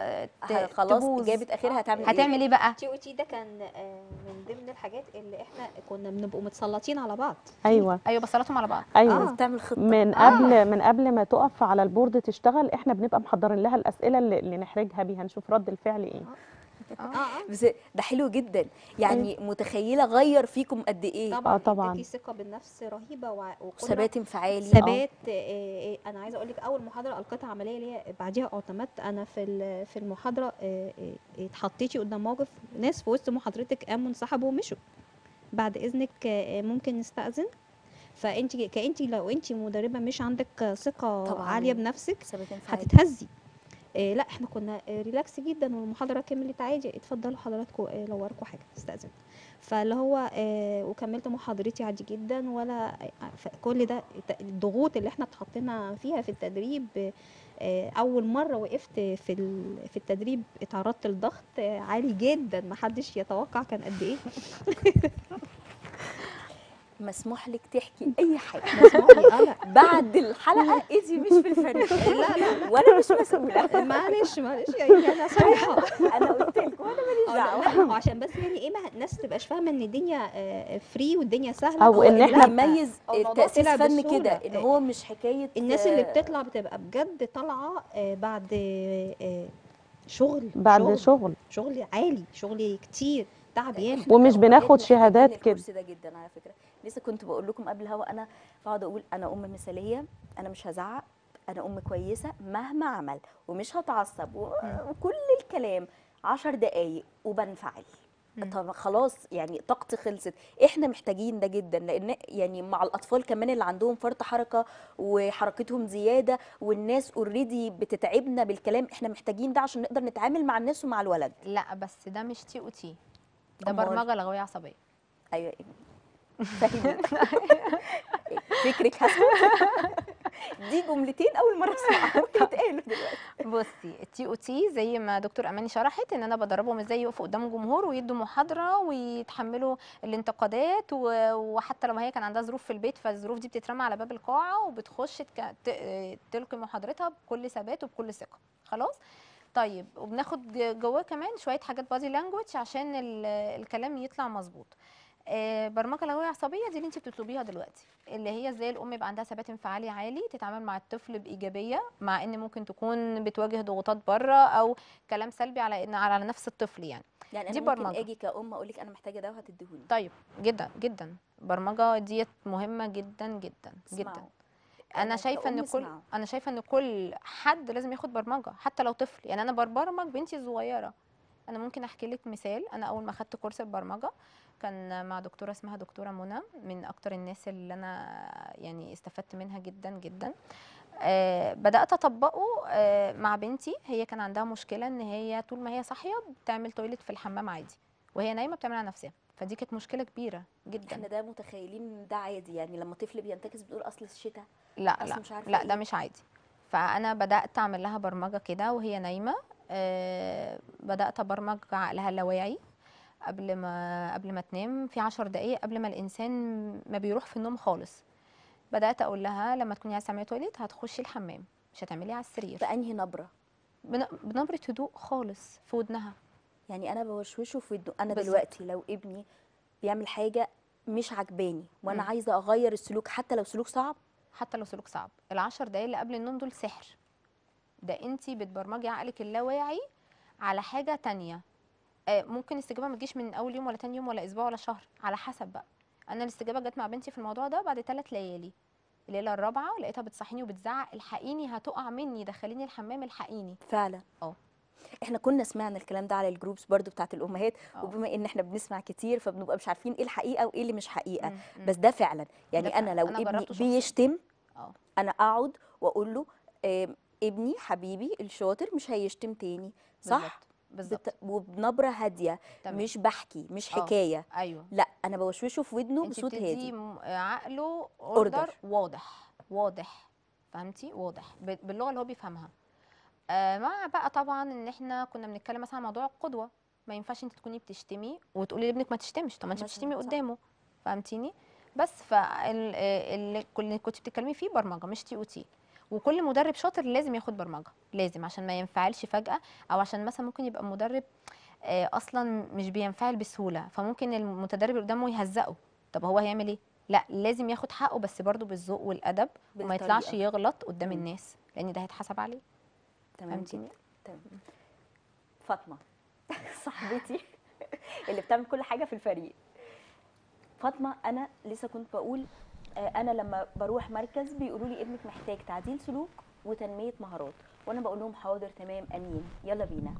خلاص جابت اخرها هتعمل, هتعمل ايه بقى. تي او تي ده كان من ضمن الحاجات اللي احنا كنا بنبقوا متسلطين على بعض. ايوه ايوه بسلطهم على بعض. ايوه آه. تعمل خطه من قبل آه. من قبل ما تقف على البورد تشتغل احنا بنبقى محضرين لها الاسئله اللي نحرجها بيها نشوف رد الفعل ايه. آه. بس ده حلو جدا يعني. متخيله غير فيكم قد ايه. طبعا طبعا في ثقه بالنفس رهيبه وثبات انفعالي ثبات. آه انا عايزه اقول لك اول محاضره القيتها عمليه ليا بعديها اعتمدت. انا في في المحاضره اتحطيتي آه قدام موقف ناس في وسط محاضرتك قاموا انسحبوا ومشوا. بعد اذنك آه ممكن نستأذن. فانت كأنت لو انت مدربه مش عندك ثقه عاليه بنفسك هتتهزي. آه لا احنا كنا آه ريلاكس جدا والمحاضره كملت عادي، اتفضلوا حضراتكم آه لو وراكم حاجه استاذن، فاللي هو آه وكملت محاضرتي عادي جدا ولا آه كل ده الضغوط اللي احنا اتحطينا فيها في التدريب. آه اول مره وقفت في في التدريب اتعرضت لضغط عالي جدا ما حدش يتوقع كان قد ايه. مسموح لك تحكي اي حاجه، مسموح لي بعد الحلقه انت مش في الفريق. لا لا وانا مش مسؤوله، معلش معلش يعني انا صريحه، انا قلت لك وانا ماليش دعوه، عشان بس يعني ايه الناس تبقاش فاهمه ان الدنيا فري والدنيا سهله، او ان احنا نميز التأسيس فن كده ان هو مش حكايه. الناس اللي بتطلع بتبقى بجد طالعه بعد شغل بعد شغل شغل عالي، شغل كتير تعب يعني، ومش بناخد شهادات كده. ده جدا على فكره، لسه كنت بقول لكم قبل الهوا انا بقعد اقول انا ام مثاليه، انا مش هزعق، انا ام كويسه مهما عمل ومش هتعصب وكل الكلام، عشر دقايق وبنفعل. طب خلاص يعني طاقتي خلصت. احنا محتاجين ده جدا، لان يعني مع الاطفال كمان اللي عندهم فرط حركه وحركتهم زياده والناس اوريدي بتتعبنا بالكلام، احنا محتاجين ده عشان نقدر نتعامل مع الناس ومع الولد. لا بس ده مش تي او تي، ده برمجه لغويه عصبيه. ايوه فاهمين فكرك حسن. دي جملتين اول مره اسمعها بتتقالوا دلوقتي. بصي التي او تي زي ما دكتور اماني شرحت ان انا بدربهم ازاي يقفوا قدام جمهور ويدوا محاضره ويتحملوا الانتقادات، وحتى لو هي كان عندها ظروف في البيت فالظروف دي بتترمى على باب القاعه وبتخش تلقي محاضرتها بكل ثبات وبكل ثقه. خلاص طيب، وبناخد جواه كمان شويه حاجات بادي لانجوج عشان الكلام يطلع مظبوط. آه برمجه لغويه عصبيه دي اللي انت بتطلبيها دلوقتي، اللي هي ازاي الام يبقى عندها ثبات انفعالي عالي، تتعامل مع الطفل بايجابيه مع ان ممكن تكون بتواجه ضغوطات بره او كلام سلبي على ان على نفس الطفل يعني. يعني دي انا ممكن برمجة. اجي كأم اقول لك انا محتاجه ده وهتديهولي. طيب جدا جدا، برمجه ديت مهمه جدا جدا جدا. اسمعوا. انا شايفه ان كل انا شايفه ان كل حد لازم ياخد برمجه حتى لو طفل، يعني انا بربرمج بنتي الصغيره. انا ممكن احكي لك مثال، انا اول ما اخدت كورس البرمجه كان مع دكتوره اسمها دكتوره منى، من اكتر الناس اللي انا يعني استفدت منها جدا جدا. آه بدات اطبقه آه مع بنتي. هي كان عندها مشكله ان هي طول ما هي صاحيه بتعمل تويلت في الحمام عادي، وهي نايمه بتعمل على نفسها، فدي كانت مشكله كبيره جدا. احنا ده متخيلين ده عادي، يعني لما طفل بينتكس بتقول اصل الشتاء، لا لا مش عارفة لا إيه؟ ده مش عادي. فانا بدات اعمل لها برمجه كده وهي نايمه. آه بدات ابرمج عقلها اللاواعي قبل ما قبل ما تنام في عشر دقائق قبل ما الانسان ما بيروح في النوم خالص. بدات اقول لها لما تكوني عايزه تعملي تواليت هتخشي الحمام، مش هتعمليه على السرير. بانهي نبره؟ بنبره هدوء خالص في ودنها، يعني انا بوشوشه في ودنه. انا دلوقتي لو ابني بيعمل حاجه مش عجباني وانا م. عايزه اغير السلوك، حتى لو سلوك صعب حتى لو سلوك صعب العشر دقايق اللي قبل النوم دول سحر. ده انت بتبرمجي عقلك اللاواعي على حاجه ثانيه. ممكن الاستجابه ما تجيش من اول يوم ولا ثاني يوم ولا اسبوع ولا شهر، على حسب بقى. انا الاستجابه جت مع بنتي في الموضوع ده بعد ثلاث ليالي. الليله الرابعه لقيتها بتصحيني وبتزعق الحقيني هتقع مني دخليني الحمام الحقيني. فعلا اه احنا كنا سمعنا الكلام ده على الجروبس برضو بتاعت الامهات. أوه. وبما ان احنا بنسمع كتير فبنبقى مش عارفين ايه الحقيقه وايه اللي مش حقيقه. مم. مم. بس ده فعلا يعني ده فعلا. انا لو أنا ابني بيشتم أوه. انا اقعد واقول له آه ابني حبيبي الشاطر مش هيشتم تاني، صح؟ بالضبط. بالظبط. وبنبره هاديه. تمام. مش بحكي مش حكايه. أيوة. لا انا بوشوشه في ودنه بصوت هادي، عقله اوردر واضح واضح، فهمتي؟ واضح باللغه اللي هو بيفهمها. آه مع بقى طبعا ان احنا كنا بنتكلم مثلا عن موضوع القدوه، ما ينفعش انت تكوني بتشتمي وتقولي لابنك ما تشتمش، طب ما انت بتشتمي قدامه، فهمتيني؟ بس فاللي كنت بتتكلمي فيه برمجه مش تي او تي. وكل مدرب شاطر لازم ياخد برمجه، لازم، عشان ما ينفعلش فجاه، او عشان مثلا ممكن يبقى مدرب اصلا مش بينفعل بسهوله، فممكن المتدرب اللي قدامه يهزقه، طب هو هيعمل ايه؟ لا لازم ياخد حقه بس برضه بالذوق والادب، وما يطلعش يغلط قدام الناس لان ده هيتحسب عليه. تمام جدا. تمام. فاطمه صاحبتي اللي بتعمل كل حاجه في الفريق. فاطمه انا لسه كنت بقول انا لما بروح مركز بيقولوا لي ابنك محتاج تعديل سلوك وتنميه مهارات، وانا بقول لهم حاضر تمام امين يلا بينا.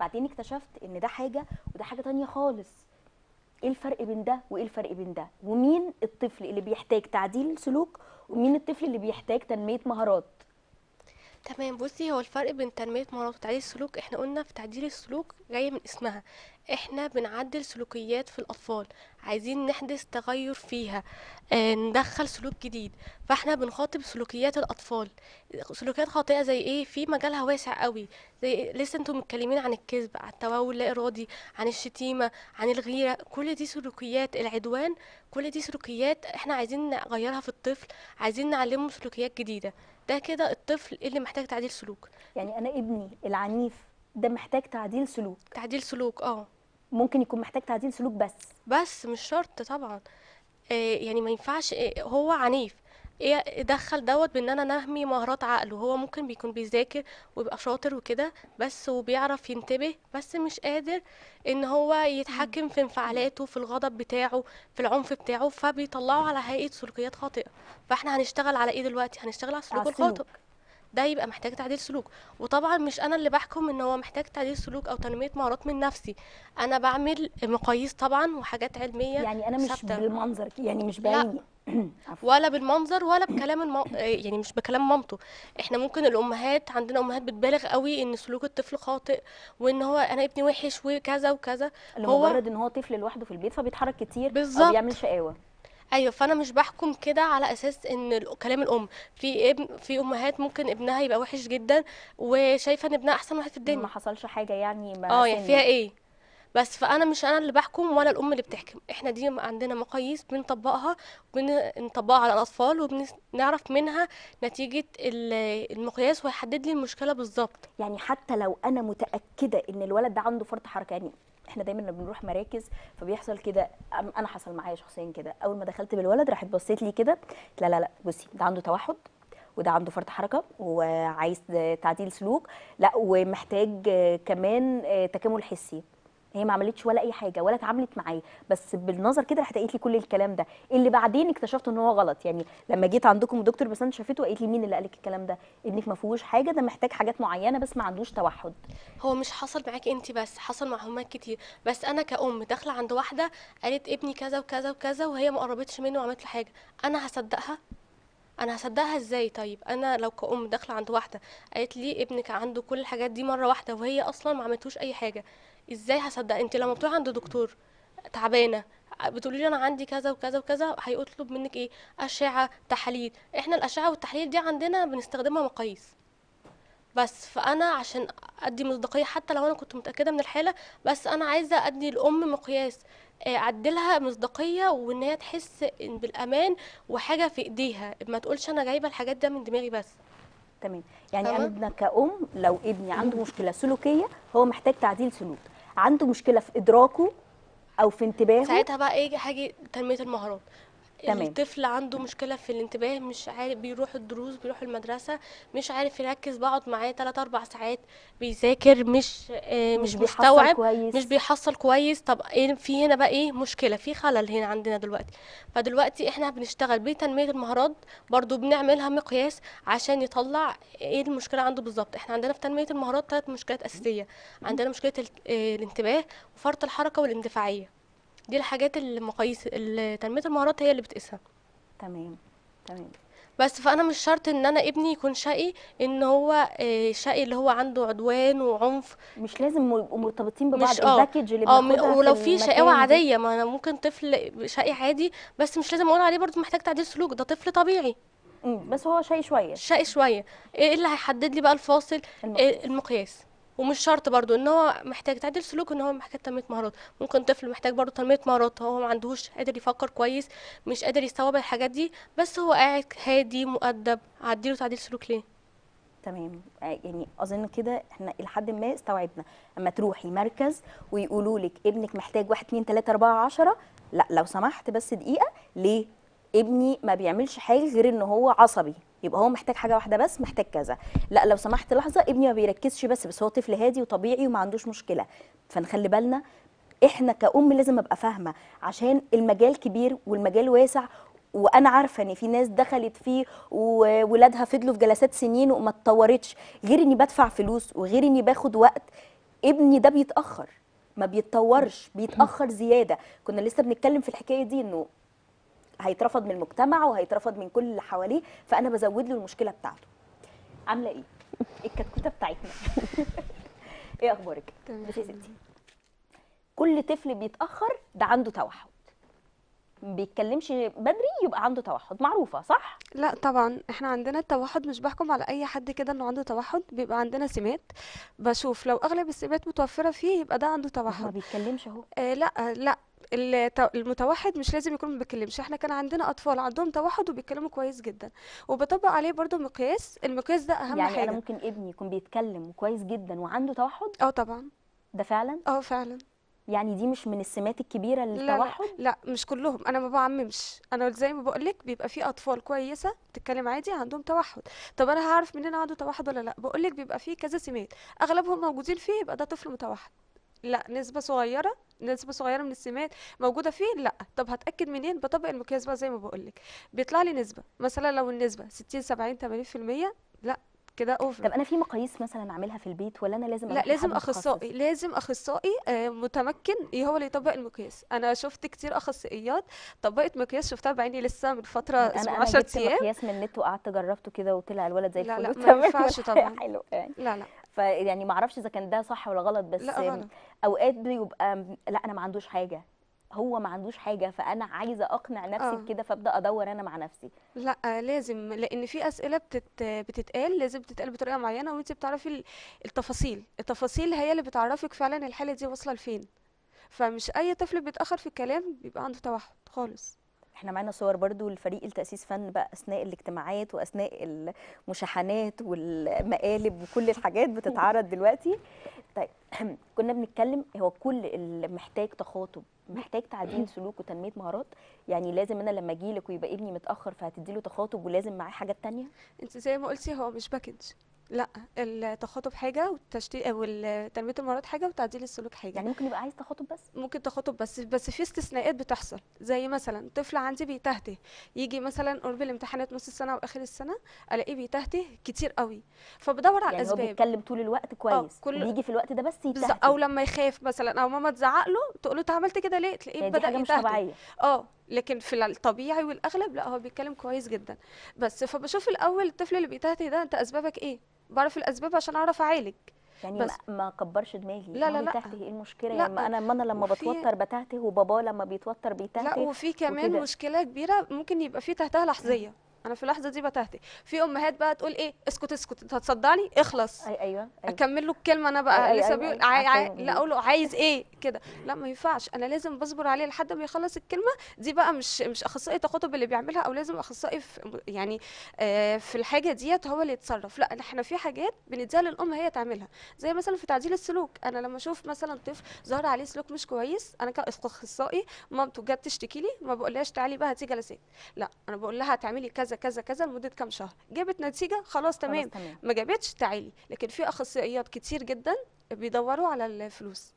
بعدين اكتشفت ان ده حاجه وده حاجه ثانيه خالص. ايه الفرق بين ده وايه الفرق بين ده؟ ومين الطفل اللي بيحتاج تعديل سلوك ومين الطفل اللي بيحتاج تنميه مهارات؟ تمام. بصي، هو الفرق بين تنمية مهارات وتعديل السلوك، احنا قلنا في تعديل السلوك جاية من اسمها، احنا بنعدل سلوكيات في الأطفال، عايزين نحدث تغير فيها، آه ندخل سلوك جديد، فاحنا بنخاطب سلوكيات الأطفال. سلوكيات خاطئة زي ايه؟ في مجالها واسع قوي، زي لسه انتم متكلمين عن الكذب، عن التواول اللا إرادي، عن الشتيمة، عن الغيرة، كل دي سلوكيات، العدوان، كل دي سلوكيات احنا عايزين نغيرها في الطفل، عايزين نعلمه سلوكيات جديدة. ده كده الطفل اللي محتاج تعديل سلوك. يعني انا ابني العنيف ده محتاج تعديل سلوك. تعديل سلوك اه ممكن يكون محتاج تعديل سلوك بس بس مش شرط طبعا. آه يعني ما ينفعش آه هو عنيف ايه ادخل دوت بان انا نهمي مهارات عقله. هو ممكن بيكون بيذاكر ويبقى شاطر وكده بس، وبيعرف ينتبه بس مش قادر ان هو يتحكم في انفعالاته، في الغضب بتاعه، في العنف بتاعه، فبيطلعه على هيئه سلوكيات خاطئه. فاحنا هنشتغل على ايه دلوقتي؟ هنشتغل على السلوك الخاطئ ده، يبقى محتاج تعديل سلوك. وطبعا مش انا اللي بحكم ان هو محتاج تعديل سلوك او تنميه مهارات من نفسي، انا بعمل مقاييس طبعا وحاجات علميه. يعني انا مش سبتة. بالمنظر يعني مش بعيني ولا بالمنظر ولا بكلام المو... يعني مش بكلام مامته. احنا ممكن الامهات عندنا امهات بتبالغ قوي ان سلوك الطفل خاطئ وان هو انا ابني وحش وكذا وكذا، هو مجرد ان هو طفل لوحده في البيت فبيتحرك كتير بالظبط او بيعمل شقاوه. ايوه، فانا مش بحكم كده على اساس ان كلام الام. في ابن في امهات ممكن ابنها يبقى وحش جدا وشايفه ان ابنها احسن واحد في الدنيا، ما حصلش حاجه يعني اه يعني فيها ايه بس. فانا مش انا اللي بحكم ولا الام اللي بتحكم، احنا دي عندنا مقاييس بنطبقها وبنطبقها على الاطفال وبنعرف منها نتيجه المقياس ويحدد لي المشكله بالظبط. يعني حتى لو انا متاكده ان الولد ده عنده فرط حركه، يعني احنا دايما بنروح مراكز فبيحصل كده، انا حصل معايا شخصيا كده، اول ما دخلت بالولد راحت بصيت لي كده، لا لا لا بصي ده عنده توحد وده عنده فرط حركه وعايز تعديل سلوك، لا ومحتاج كمان تكامل حسي. هي ما عملتش ولا اي حاجه ولا اتعاملت معايا، بس بالنظر كده راحت قالت لي كل الكلام ده اللي بعدين اكتشفت ان هو غلط. يعني لما جيت عندكم دكتور بسنت شافته وقالت لي مين اللي قال لك الكلام ده؟ ابنك ما فيهوش حاجه، ده محتاج حاجات معينه بس ما عندوش توحد. هو مش حصل معاكي انت بس، حصل مع امهات كتير. بس انا كأم داخله عند واحده قالت ابني كذا وكذا وكذا وهي ما قربتش منه وعملت له حاجه، انا هصدقها؟ انا هصدقها ازاي؟ طيب انا لو كأم داخله عند واحده قالت لي ابنك عنده كل الحاجات دي مره واحده وهي اصلا ما عملتوش اي حاجه، ازاي هصدق؟ انت لما بتروح عند دكتور تعبانه بتقولي له انا عندي كذا وكذا وكذا، هيطلب منك ايه؟ اشعه، تحاليل. احنا الاشعه والتحاليل دي عندنا بنستخدمها مقاييس بس. فانا عشان ادي مصداقيه حتى لو انا كنت متاكده من الحاله، بس انا عايزه ادي لام مقياس اعدلها مصداقيه وان هي تحس بالامان وحاجه في ايديها، ما تقولش انا جايبه الحاجات ده من دماغي بس. تمام. يعني أه؟ انا كأم لو ابني عنده مشكله سلوكيه هو محتاج تعديل سلوك، عنده مشكله في ادراكه او في انتباهه، ساعتها بقى ايه حاجه تنميه المهارات. تمام. الطفل عنده مشكله في الانتباه، مش عارف بيروح الدروس، بيروح المدرسه مش عارف يركز، بقعد معاه ثلاث اربع ساعات بيذاكر مش آه مش مستوعب، مش بيحصل كويس. طب ايه في هنا بقى؟ ايه مشكله، في خلل هنا عندنا دلوقتي. فدلوقتي احنا بنشتغل بتنميه المهارات برضو، بنعملها مقياس عشان يطلع ايه المشكله عنده بالظبط. احنا عندنا في تنميه المهارات ثلاث مشكلات اساسيه، عندنا مشكله الانتباه وفرط الحركه والاندفاعيه، دي الحاجات اللي مقاييس تنميه المهارات هي اللي بتقيسها. تمام تمام. بس فانا مش شرط ان انا ابني يكون شقي، ان هو شقي اللي هو عنده عدوان وعنف، مش لازم يبقوا مرتبطين ببعض. الباكج اللي بناخدها، ولو في شقاوه عاديه، ما انا ممكن طفل شقي عادي بس مش لازم اقول عليه برضو محتاج تعديل سلوك، ده طفل طبيعي بس هو شقي شويه شقي شويه. ايه اللي هيحدد لي بقى الفاصل؟ المقياس, المقياس. ومش شرط برضو ان هو محتاج تعديل سلوك ان هو محتاج تنميه مهارات، ممكن طفل محتاج برضو تنميه مهارات، هو ما عندهوش قادر يفكر كويس، مش قادر يستوعب الحاجات دي، بس هو قاعد هادي مؤدب، هعديله تعديل سلوك ليه؟ تمام. يعني اظن كده احنا الى حد ما استوعبنا. اما تروحي مركز ويقولوا لك ابنك محتاج واحد اتنين تلاته اربعه عشره، لا لو سمحت بس دقيقه، ليه؟ ابني ما بيعملش حاجه غير ان هو عصبي، يبقى هو محتاج حاجه واحده بس، محتاج كذا. لا لو سمحت لحظه، ابني ما بيركزش بس بس هو طفل هادي وطبيعي وما عندوش مشكله. فنخلي بالنا احنا كأم لازم ابقى فاهمه، عشان المجال كبير والمجال واسع، وانا عارفه ان في ناس دخلت فيه وولادها فضلوا في جلسات سنين وما اتطورتش، غير اني بدفع فلوس وغير اني باخد وقت، ابني ده بيتاخر ما بيتطورش، بيتاخر زياده. كنا لسه بنتكلم في الحكايه دي انه هيترفض من المجتمع وهيترفض من كل اللي حواليه، فانا بزود له المشكله بتاعته. عامله ايه؟ الكتكوته بتاعتنا. ايه اخبارك؟ بخير يا ستي. كل طفل بيتاخر ده عنده توحد، ما بيتكلمش بدري يبقى عنده توحد، معروفه صح؟ لا طبعا، احنا عندنا التوحد مش بحكم على اي حد كده انه عنده توحد، بيبقى عندنا سمات. بشوف لو اغلب السمات متوفره فيه يبقى ده عنده توحد. ما بيتكلمش اهو. آه لا لا، المتوحد مش لازم يكون ما بيتكلمش. احنا كان عندنا اطفال عندهم توحد وبيتكلموا كويس جدا، وبطبق عليه برضو مقياس. المقياس ده اهم يعني حاجه. يعني انا ممكن ابني يكون بيتكلم كويس جدا وعنده توحد؟ اه طبعا. ده فعلا؟ اه فعلا. يعني دي مش من السمات الكبيره للتوحد؟ لا, لا مش كلهم، انا ما بعممش. انا زي ما بقول لك بيبقى في اطفال كويسه بتتكلم عادي عندهم توحد. طب انا هعرف منين عنده توحد ولا لا؟ بقول لك بيبقى في كذا سمات اغلبهم موجودين فيه، يبقى ده طفل متوحد. لا، نسبه صغيره نسبه صغيره من السمات موجوده فيه. لا طب هتاكد منين؟ بطبق المقياس بقى زي ما بقول لك، بيطلع لي نسبه. مثلا لو النسبه ستين سبعين ثمانين في المية لا كده اوفر. طب انا في مقاييس مثلا اعملها في البيت ولا انا لازم؟ لا لازم اخصائي، لازم اخصائي آه متمكن هو اللي يطبق المقياس. انا شفت كتير اخصائيات طبقت مقياس، شفتها بعيني لسه من فتره اسبوع عشرة ايام. انا جبت مقياس من النت وقعدت جربته كده وطلع الولد زي الفل. لا لا ما ينفعش طبعا. حلو يعني. لا لا فيعني ما اعرفش اذا كان ده صح ولا غلط، بس اوقات بيبقى لا انا ما عندوش حاجه، هو ما عندوش حاجه، فانا عايزه اقنع نفسي بكده فابدا ادور انا مع نفسي. لا لازم، لان في اسئله بتت... بتتقال، لازم تتقال بطريقه معينه وانت بتعرفي التفاصيل. التفاصيل هي اللي بتعرفك فعلا الحاله دي واصله لفين. فمش اي طفل بيتاخر في الكلام بيبقى عنده توحد خالص. احنا معانا صور برضو لفريق التأسيس فن بقى اثناء الاجتماعات واثناء المشاحنات والمقالب وكل الحاجات بتتعرض دلوقتي. طيب كنا بنتكلم هو كل اللي محتاج تخاطب، محتاج تعديل سلوك وتنميه مهارات. يعني لازم انا لما اجي لك ويبقى ابني متاخر فهتدي له تخاطب ولازم معاه حاجات ثانيه؟ انت زي ما قلتي هو مش باكج. لا، التخاطب حاجه والتشتيت وتنميه المهارات حاجه وتعديل السلوك حاجه. يعني ممكن يبقى عايز تخاطب بس، ممكن تخاطب بس، بس في استثناءات بتحصل. زي مثلا طفل عندي بيتهته، يجي مثلا قرب الامتحانات نص السنه واخر السنه الاقيه بيتهته كتير قوي، فبدور على الاسباب. يعني هو بيتكلم طول الوقت كويس كل... بيجي في الوقت ده بس يتهته، او لما يخاف مثلا او ماما تزعق له تقول له انت عملت كده ليه، تلاقيه يعني بدا يتهته. دي حاجه مش طبيعيه. اه لكن في الطبيعي والاغلب لا هو بيتكلم كويس جدا. بس فبشوف الاول الطفل اللي بيتهته ده انت اسبابك ايه؟ بعرف الاسباب عشان اعرف اعالج. يعني بس ما اكبرش دماغي. لا لا لا بتهته ايه المشكله؟ يعني ما انا ما انا لما بتوتر بتهته، وبابا لما بيتوتر بيتهته. لا وفي كمان وكدا. مشكله كبيره ممكن يبقى في تهته لحظيه، انا في اللحظه دي بتهته. في امهات بقى تقول ايه اسكت اسكت انت هتصدعني اخلص. أي ايوه, أيوة. اكمل له الكلمه انا بقى لسه بيقول لا اقول له عايز ايه كده، لا ما ينفعش. انا لازم بصبر عليه لحد ما يخلص الكلمه دي. بقى مش مش اخصائي تخاطب اللي بيعملها، او لازم اخصائي في يعني آه في الحاجه ديت هو اللي يتصرف. لا احنا في حاجات بنديها للام هي تعملها، زي مثلا في تعديل السلوك. انا لما اشوف مثلا طفل ظهر عليه سلوك مش كويس، انا كاخصائي مامته جت تشتكي لي ما بقولهاش تعالي بقى هاتي جلسات، لا انا بقول لها هتعملي كذا كذا كذا لمده كام شهر، جابت نتيجه خلاص تمام، ما جابتش تعالي. لكن في اخصائيات كتير جدا بيدوروا على الفلوس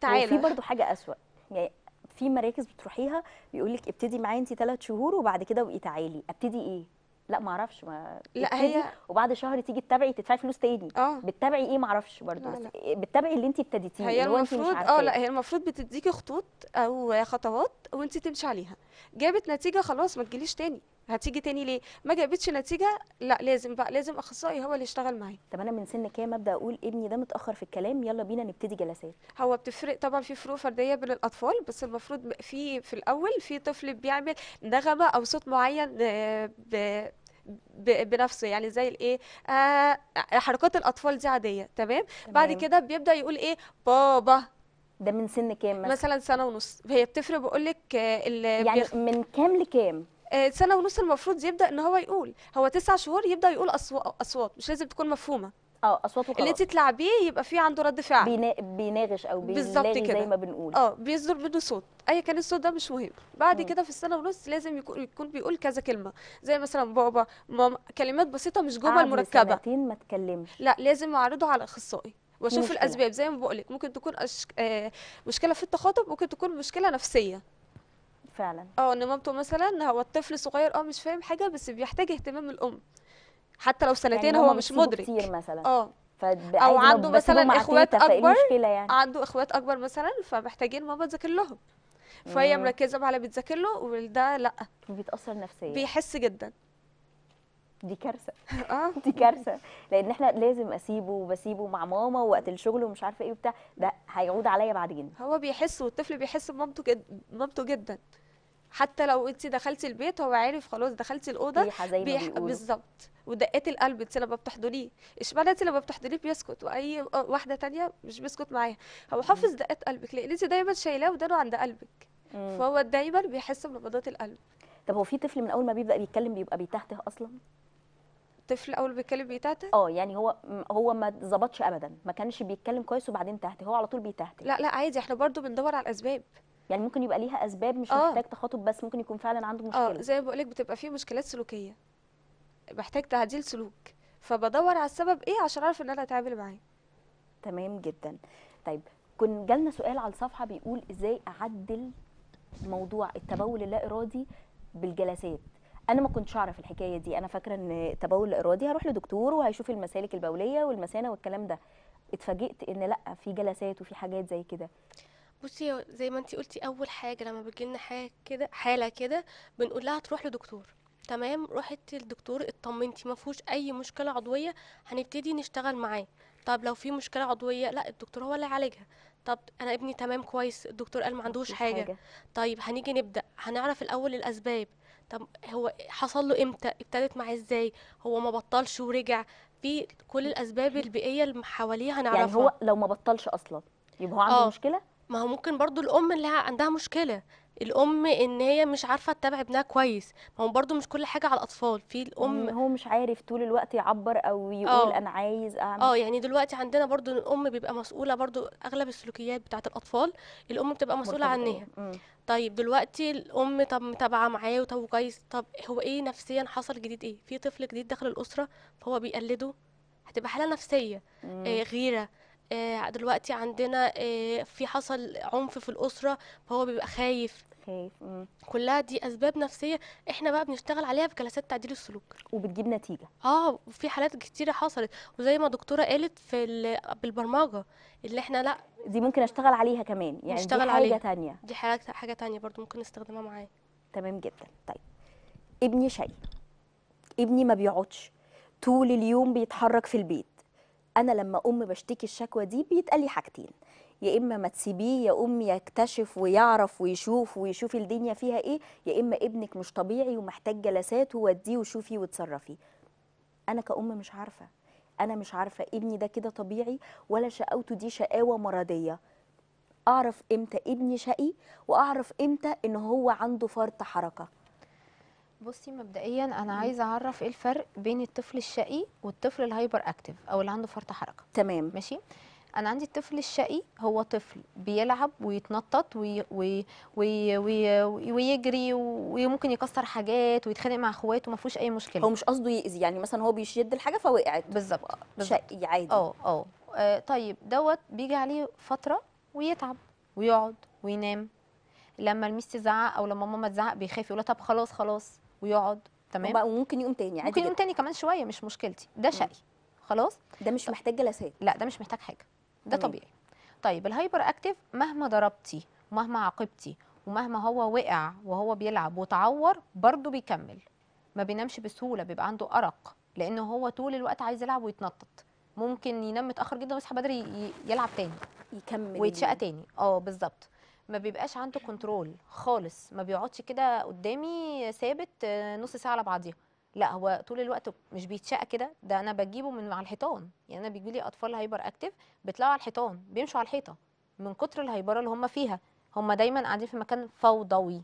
تعالى. وفي برضو حاجه اسوأ، يعني في مراكز بتروحيها بيقول لك ابتدي معايا انت ثلاث شهور وبعد كده بقي تعالي. ابتدي ايه؟ لا ما اعرفش. ما لا هي وبعد شهر تيجي تتابعي تدفعي فلوس تاني. اه بتتابعي ايه ما اعرفش برضه، بتتابعي اللي انت ابتديتيه. هي المفروض اه لا هي المفروض بتديكي خطوط او خطوات وانت تمشي عليها. جابت نتيجه خلاص ما تجيليش تاني، هتيجي تاني ليه؟ ما جابتش نتيجه لا لازم بقى لازم اخصائي هو اللي يشتغل معايا. طب انا من سن كام ابدا اقول ابني ده متاخر في الكلام يلا بينا نبتدي جلسات؟ هو بتفرق طبعا، في فروق فرديه بين الاطفال، بس المفروض في في الاول في طفل بيعمل نغمه او صوت معين ب بنفسه، يعني زي الايه آه حركات الاطفال دي عاديه تمام؟ تمام. بعد كده بيبدا يقول ايه بابا. ده من سن كام مثلا؟ مثلا سنه ونص. هي بتفرق بقول لك يعني بيخ... من كام لكام؟ سنه ونص المفروض يبدا ان هو يقول. هو تسع شهور يبدا يقول اصوات مش لازم تكون مفهومه. اه اصوات وخلاص. اللي انت تلعبيه يبقى في عنده رد فعل، بينا... بيناغش او بيلاغي زي ما بنقول. اه بيصدر منه صوت اي كان الصوت ده مش مهم. بعد كده في السنه ونص لازم يكون يكون بيقول كذا كلمه، زي مثلا بابا ماما، كلمات بسيطه مش جمل مركبه. قعد سنتين ما تكلمش. لا لازم اعرضه على اخصائي واشوف الاسباب. زي ما بقول لك ممكن تكون أش... آه مشكله في التخاطب، ممكن تكون مشكله نفسيه فعلا. اه ان مامته مثلا هو الطفل صغير اه مش فاهم حاجه بس بيحتاج اهتمام الام حتى لو سنتين، يعني هو مش مدرك كتير مثلا. اه او عنده مثلا اخوات اكبر، يعني عنده اخوات اكبر مثلا فمحتاجين ماما تذاكر لهم، فهي مركزه على بتذاكر له وده لا بيتاثر نفسيا بيحس جدا. دي كارثه. اه دي كارثه، لان احنا لازم اسيبه وبسيبه مع ماما وقت الشغل ومش عارفه ايه وبتاع، ده هيعود عليا بعد جدا. هو بيحس، والطفل بيحس بمامته جد... مامته جدا. حتى لو انت دخلتي البيت هو عارف خلاص دخلتي الاوضه بيح... بالظبط. ودقات القلب انت لما بتحضنيه، اشمعنى انت لما بتحضنيه بيسكت واي واحده ثانيه مش بيسكت معاها؟ هو حافظ دقات قلبك لان انت دايما شايلاه ودانه عند قلبك، مم. فهو دايما بيحس بنبضات القلب. طب هو في طفل من اول ما بيبدا بيتكلم بيبقى بيتهته اصلا؟ طفل اول ما بيتكلم بيتهته؟ اه يعني هو هو ما اتظبطش ابدا، ما كانش بيتكلم كويس وبعدين تهته، هو على طول بيتهته. لا لا عادي، احنا برضو بندور على الاسباب. يعني ممكن يبقى ليها اسباب مش آه. محتاج تخاطب، بس ممكن يكون فعلا عنده مشكله. اه زي ما بقول لك بتبقى في مشكلات سلوكيه محتاج تعديل سلوك، فبدور على السبب ايه عشان اعرف ان انا اتعامل معاه. تمام جدا. طيب كان جالنا سؤال على الصفحه بيقول ازاي اعدل موضوع التبول اللا ارادي بالجلسات؟ انا ما كنتش اعرف الحكايه دي، انا فاكره ان التبول الارادي هروح لدكتور وهيشوف المسالك البوليه والمثانه والكلام ده، اتفاجئت ان لا في جلسات وفي حاجات زي كده. بصي زي ما انت قلتي، اول حاجه لما بتجي لنا حاجه كده حاله كده بنقول لها تروح لدكتور. تمام، روحت للدكتور اطمنتي ما فيهوش اي مشكله عضويه، هنبتدي نشتغل معاه. طب لو في مشكله عضويه، لا الدكتور هو اللي يعالجها. طب انا ابني تمام كويس، الدكتور قال ما عندوش حاجة. حاجه. طيب هنيجي نبدا، هنعرف الاول الاسباب. طب هو حصل له امتى؟ ابتدت معاه ازاي؟ هو ما بطلش ورجع؟ في كل الاسباب البيئيه اللي حواليه هنعرفها. يعني هو لو ما بطلش اصلا يبقى هو عنده أوه. مشكله؟ ما هو ممكن برضو الام اللي عندها مشكله، الام ان هي مش عارفه تتابع ابنها كويس، ما هو برضو مش كل حاجه على الاطفال. في الام هو مش عارف طول الوقت يعبر او يقول أوه. انا عايز اعمل اه يعني دلوقتي عندنا برضو الام بيبقى مسؤوله، برضو اغلب السلوكيات بتاعه الاطفال الام بتبقى مسؤوله عنها. طيب دلوقتي الام طب متابعه معاه وطب كويس، طب هو ايه نفسيا حصل جديد؟ ايه في طفل جديد داخل الاسره فهو بيقلده، هتبقى حاله نفسيه. آه غيره. آه دلوقتي عندنا آه في حصل عنف في الاسره فهو بيبقى خايف. كلها دي اسباب نفسيه احنا بقى بنشتغل عليها في جلسات تعديل السلوك وبتجيب نتيجه. اه وفي حالات كتيره حصلت، وزي ما دكتوره قالت في بالبرمجه اللي احنا لا دي ممكن اشتغل عليها كمان، يعني دي حاجه عليها. تانية دي حاجه حاجه تانية برضو ممكن نستخدمها معاه. تمام جدا. طيب ابني شاي، ابني ما بيقعدش طول اليوم بيتحرك في البيت، انا لما ام بشتكي الشكوى دي بيتقال لي حاجتين، يا اما ما تسيبيه يا ام يكتشف ويعرف ويشوف ويشوف الدنيا فيها ايه، يا اما ابنك مش طبيعي ومحتاج جلسات ووديه وشوفي وتصرفي. انا كأم مش عارفه، انا مش عارفه ابني ده كده طبيعي ولا شقاوته دي شقاوه مرضيه. اعرف امتى ابني شقي واعرف امتى ان هو عنده فرط حركه؟ بصي مبدئيا انا عايزه اعرف ايه الفرق بين الطفل الشقي والطفل الهايبر اكتيف او اللي عنده فرط حركه. تمام ماشي. انا عندي الطفل الشقي هو طفل بيلعب ويتنطط وي وي وي وي ويجري وممكن يكسر حاجات ويتخانق مع اخواته وما فيهوش اي مشكله، هو مش قصده يأذي، يعني مثلا هو بيشد الحاجه فوقعت. بالظبط شقي عادي. اه اه طيب دوت بيجي عليه فتره ويتعب ويقعد وينام، لما الميس تزعق او لما ماما تزعق بيخاف يقول لها طب خلاص خلاص ويقعد. تمام، وممكن يقوم تاني عادي، ممكن يقوم تاني كمان شويه مش مشكلتي، ده شقي خلاص، ده مش محتاج جلسات. لا ده مش محتاج حاجه، ده طبيعي. طيب الهايبر اكتيف مهما ضربتي ومهما عاقبتي ومهما هو وقع وهو بيلعب وتعور برضه بيكمل، ما بينامش بسهوله، بيبقى عنده ارق لان هو طول الوقت عايز يلعب ويتنطط، ممكن ينام متاخر جدا ويصحى بدري يلعب تاني يكمل ويتشقى تاني. اه بالظبط، ما بيبقاش عنده كنترول خالص، ما بيقعدش كده قدامي ثابت نص ساعه على بعضيها، لا هو طول الوقت مش بيتشقى كده، ده انا بجيبه من على الحيطان. يعني انا بيجي لي اطفال هايبر اكتيف بيطلعوا على الحيطان بيمشوا على الحيطه من كتر الهايبره اللي هم فيها، هم دايما قاعدين في مكان فوضوي،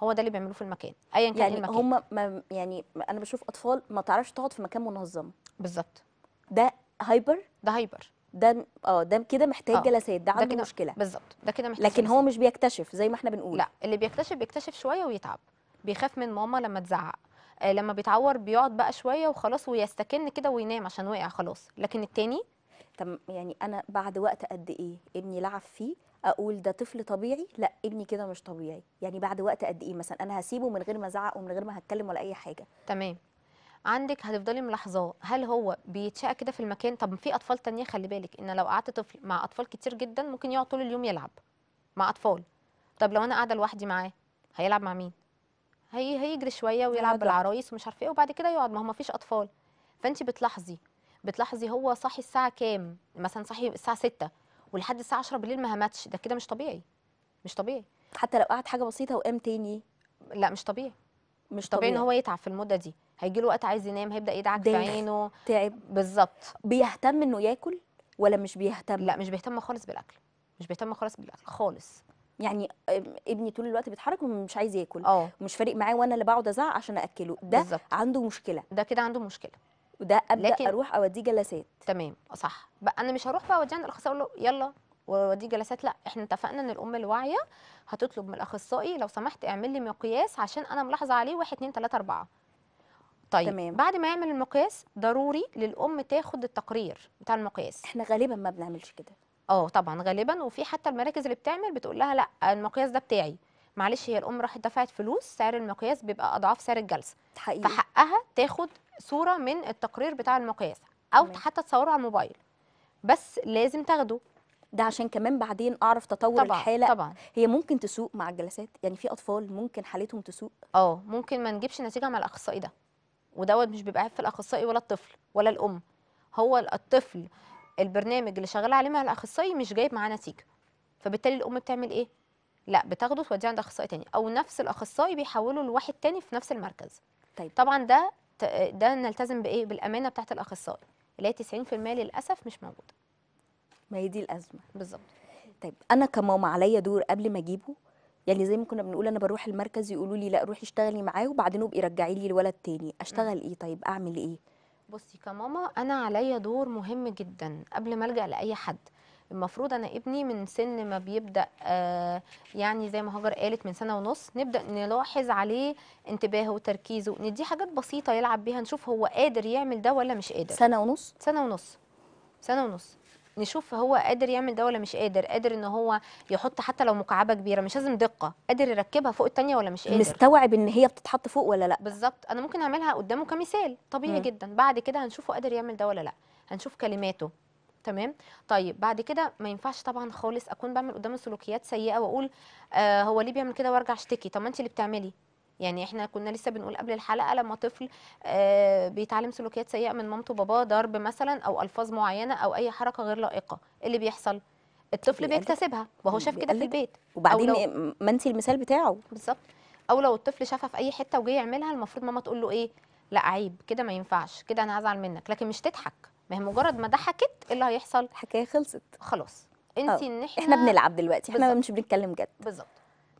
هو ده اللي بيعملوه في المكان ايا كان يعني المكان. هم ما يعني انا بشوف اطفال ما تعرفش تقعد في مكان منظم. بالظبط، ده هايبر، ده هايبر ده اه ده كده محتاج أوه. جلسات، ده عنده مشكله. بالظبط ده كده محتاج، لكن هو مش بيكتشف زي ما احنا بنقول. لا اللي بيكتشف بيكتشف شويه ويتعب، بيخاف من ماما لما تزعق، آه لما بيتعور بيقعد بقى شويه وخلاص ويستكن كده وينام عشان وقع خلاص. لكن التاني طب يعني انا بعد وقت قد ايه ابني لعب فيه اقول ده طفل طبيعي؟ لا ابني كده مش طبيعي. يعني بعد وقت قد ايه مثلا انا هسيبه من غير ما ازعق ومن غير ما هتكلم ولا اي حاجه؟ تمام، عندك هتفضلي ملاحظاه، هل هو بيتشقى كده في المكان؟ طب في اطفال تانية خلي بالك ان لو قعدت طفل مع اطفال كتير جدا ممكن يقعد طول اليوم يلعب مع اطفال، طب لو انا قاعده لوحدي معاه هيلعب مع مين؟ هي هيجري شويه ويلعب بالعرايس ومش عارفه ايه وبعد كده يقعد. ما هو ما فيش اطفال، فانت بتلاحظي بتلاحظي هو صاحي الساعه كام، مثلا صاحي الساعه ستة ولحد الساعه عشرة بالليل ما همتش، ده كده مش طبيعي، مش طبيعي. حتى لو قعد حاجه بسيطه وقام تاني لا مش طبيعي، مش طبيعي ان هو يتعب في المده دي. هيجي له وقت عايز ينام، هيبدا يدعك في عينه، تعب. بالظبط. بيهتم انه ياكل ولا مش بيهتم؟ لا مش بيهتم خالص بالاكل، مش بيهتم خالص بالاكل خالص. يعني ابني طول الوقت بيتحرك ومش عايز ياكل. اه مش فارق معاه وانا اللي بقعد ازعق عشان ااكله. ده بالزبط. عنده مشكله، ده كده عنده مشكله. وده ابدا لكن... اروح اوديه جلسات. تمام صح. بقى انا مش هروح بقى اوديه عند الاخصائي اقول له يلا واوديه جلسات، لا احنا اتفقنا ان الام الواعيه هتطلب من الاخصائي لو سمحت اعمل لي مقياس عشان انا ملاحظه عليه واحد اتنين تلاته اربعه. طيب تمام. بعد ما يعمل المقياس ضروري للام تاخد التقرير بتاع المقياس. احنا غالبا ما بنعملش كده. اه طبعا غالبا، وفي حتى المراكز اللي بتعمل بتقول لها لا المقياس ده بتاعي، معلش هي الام راحت دفعت فلوس، سعر المقياس بيبقى اضعاف سعر الجلسه حقيقي، فحقها تاخد صوره من التقرير بتاع المقياس او مم. حتى تصوره على الموبايل، بس لازم تاخده ده عشان كمان بعدين اعرف تطور طبعًا الحاله. طبعا هي ممكن تسوء مع الجلسات، يعني في اطفال ممكن حالتهم تسوء. اه ممكن ما نجيبش نتيجه مع الاخصائي ده، ودوت مش بيبقى عيب في الاخصائي ولا الطفل ولا الام، هو الطفل البرنامج اللي شغاله عليه مع الاخصائي مش جايب معاه نتيجه، فبالتالي الام بتعمل ايه؟ لا بتاخده توديه عند اخصائي تاني، او نفس الاخصائي بيحوله لواحد تاني في نفس المركز. طيب طبعا ده ده نلتزم بايه؟ بالامانه بتاعه الاخصائي اللي هي تسعين في المية للاسف مش موجوده. ما هي دي الازمه بالظبط. طيب انا كماما عليا دور قبل ما اجيبه، يعني زي ما كنا بنقول انا بروح المركز يقولوا لي لا روحي اشتغلي معاه وبعدين ابقي رجعي لي الولد تاني، اشتغل ايه؟ طيب اعمل ايه؟ بصي كماما انا عليا دور مهم جدا قبل ما الجا لاي حد. المفروض انا ابني من سن ما بيبدا آه يعني زي ما هاجر قالت من سنه ونص نبدا نلاحظ عليه انتباهه وتركيزه، نديه حاجات بسيطه يلعب بيها نشوف هو قادر يعمل ده ولا مش قادر. سنه ونص سنه ونص سنه ونص نشوف هو قادر يعمل ده ولا مش قادر، قادر ان هو يحط حتى لو مكعبه كبيره مش لازم دقه، قادر يركبها فوق الثانيه ولا مش قادر، مستوعب ان هي بتتحط فوق ولا لا. بالظبط. انا ممكن اعملها قدامه كمثال طبيعي مم. جدا، بعد كده هنشوفه قادر يعمل ده ولا لا، هنشوف كلماته. تمام. طيب بعد كده ما ينفعش طبعا خالص اكون بعمل قدامه سلوكيات سيئه واقول آه هو ليه بيعمل كده وارجع اشتكي، طب ما انت اللي بتعملي. يعني احنا كنا لسه بنقول قبل الحلقه لما طفل آه بيتعلم سلوكيات سيئه من مامته وباباه، ضرب مثلا او الفاظ معينه او اي حركه غير لائقه، ايه اللي بيحصل؟ الطفل بيكتسبها وهو شاف كده في البيت، وبعدين لو... ما انت المثال بتاعه. بالظبط. او لو الطفل شافها في اي حته وجاي يعملها المفروض ماما تقول له ايه؟ لا عيب كده، ما ينفعش كده، انا هزعل منك، لكن مش تضحك. ما هي مجرد ما ضحكت ايه اللي هيحصل؟ الحكايه خلصت خلاص. انت ان احنا احنا بنلعب دلوقتي، احنا مش بنتكلم جد. بالظبط.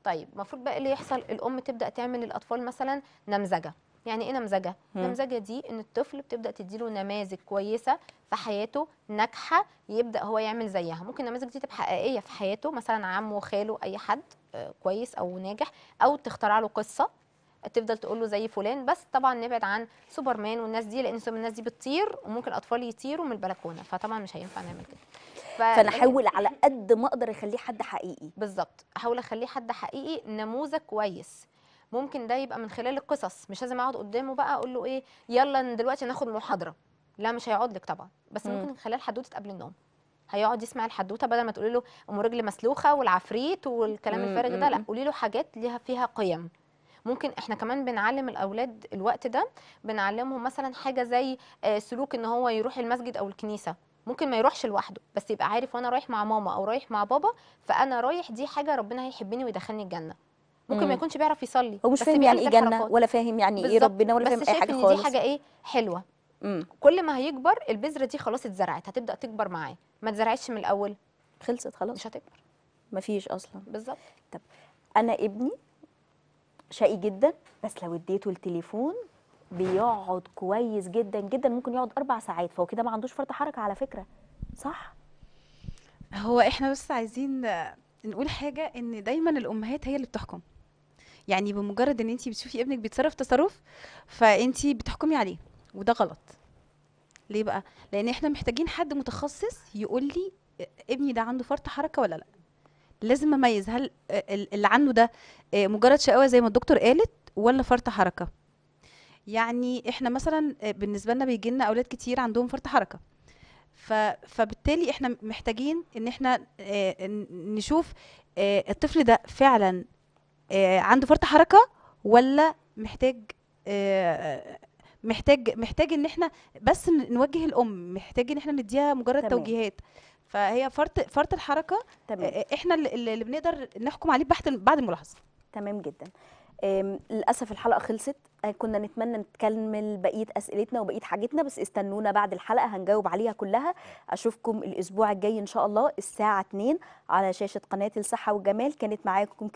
طيب المفروض بقى اللي يحصل الام تبدا تعمل للاطفال مثلا نمذجه. يعني ايه نمذجه؟ النمذجه دي ان الطفل بتبدا تديله نماذج كويسه في حياته ناجحه يبدا هو يعمل زيها، ممكن النماذج دي تبقى حقيقيه في حياته، مثلا عمه وخاله اي حد كويس او ناجح، او تخترع له قصه تفضل تقول له زي فلان. بس طبعا نبعد عن سوبرمان والناس دي، لان الناس دي بتطير وممكن الاطفال يطيروا من البلكونه، فطبعا مش هينفع نعمل كده. فانا احاول على قد ما اقدر اخليه حد حقيقي. بالظبط، احاول اخليه حد حقيقي نموذج كويس. ممكن ده يبقى من خلال القصص، مش لازم اقعد قدامه بقى اقول له ايه يلا دلوقتي ناخد محاضره، لا مش هيقعد لك طبعا. بس ممكن من خلال حدوته قبل النوم هيقعد يسمع الحدوته، بدل ما تقول له ام رجل مسلوخه والعفريت والكلام الفارغ ده، لا قولي له حاجات ليها فيها قيم. ممكن احنا كمان بنعلم الاولاد الوقت ده، بنعلمهم مثلا حاجه زي سلوك ان هو يروح المسجد او الكنيسه، ممكن ما يروحش لوحده بس يبقى عارف وانا رايح مع ماما او رايح مع بابا فانا رايح، دي حاجه ربنا هيحبني ويدخلني الجنه. ممكن مم. ما يكونش بيعرف يصلي، هو مش فاهم يعني ايه جنه ولا فاهم يعني ايه ربنا ولا فاهم اي حاجه خالص، بس شايف ان دي حاجه ايه حلوه. مم. كل ما هيكبر البذره دي خلاص اتزرعت هتبدا تكبر معاه، ما اتزرعتش من الاول خلصت خلاص مش هتكبر، مفيش اصلا. بالظبط. طب انا ابني شقي جدا، بس لو اديته التليفون بيقعد كويس جدا جدا، ممكن يقعد اربع ساعات، فهو كده ما عندوش فرط حركه على فكره، صح؟ هو احنا بس عايزين نقول حاجه، ان دايما الامهات هي اللي بتحكم. يعني بمجرد ان انت بتشوفي ابنك بيتصرف تصرف فانت بتحكمي عليه، وده غلط. ليه بقى؟ لان احنا محتاجين حد متخصص يقول لي ابني ده عنده فرط حركه ولا لا. لازم اميز هل اللي عنده ده مجرد شقاوه زي ما الدكتور قالت ولا فرط حركه. يعني احنا مثلا بالنسبه لنا بيجي لنا اولاد كتير عندهم فرط حركه، فبالتالي احنا محتاجين ان احنا نشوف الطفل ده فعلا عنده فرط حركه ولا محتاج آه محتاج محتاج ان احنا بس نوجه الام، محتاج ان احنا نديها مجرد تمام. توجيهات. فهي فرط فرط الحركه تمام. احنا اللي بنقدر نحكم عليه بعد الملاحظه. تمام جدا. للاسف الحلقه خلصت، كنا نتمنى نتكمل بقيه اسئلتنا وبقيه حاجتنا، بس استنونا بعد الحلقه هنجاوب عليها كلها. اشوفكم الاسبوع الجاي ان شاء الله الساعه اتنين على شاشه قناه الصحه والجمال. كانت معاكم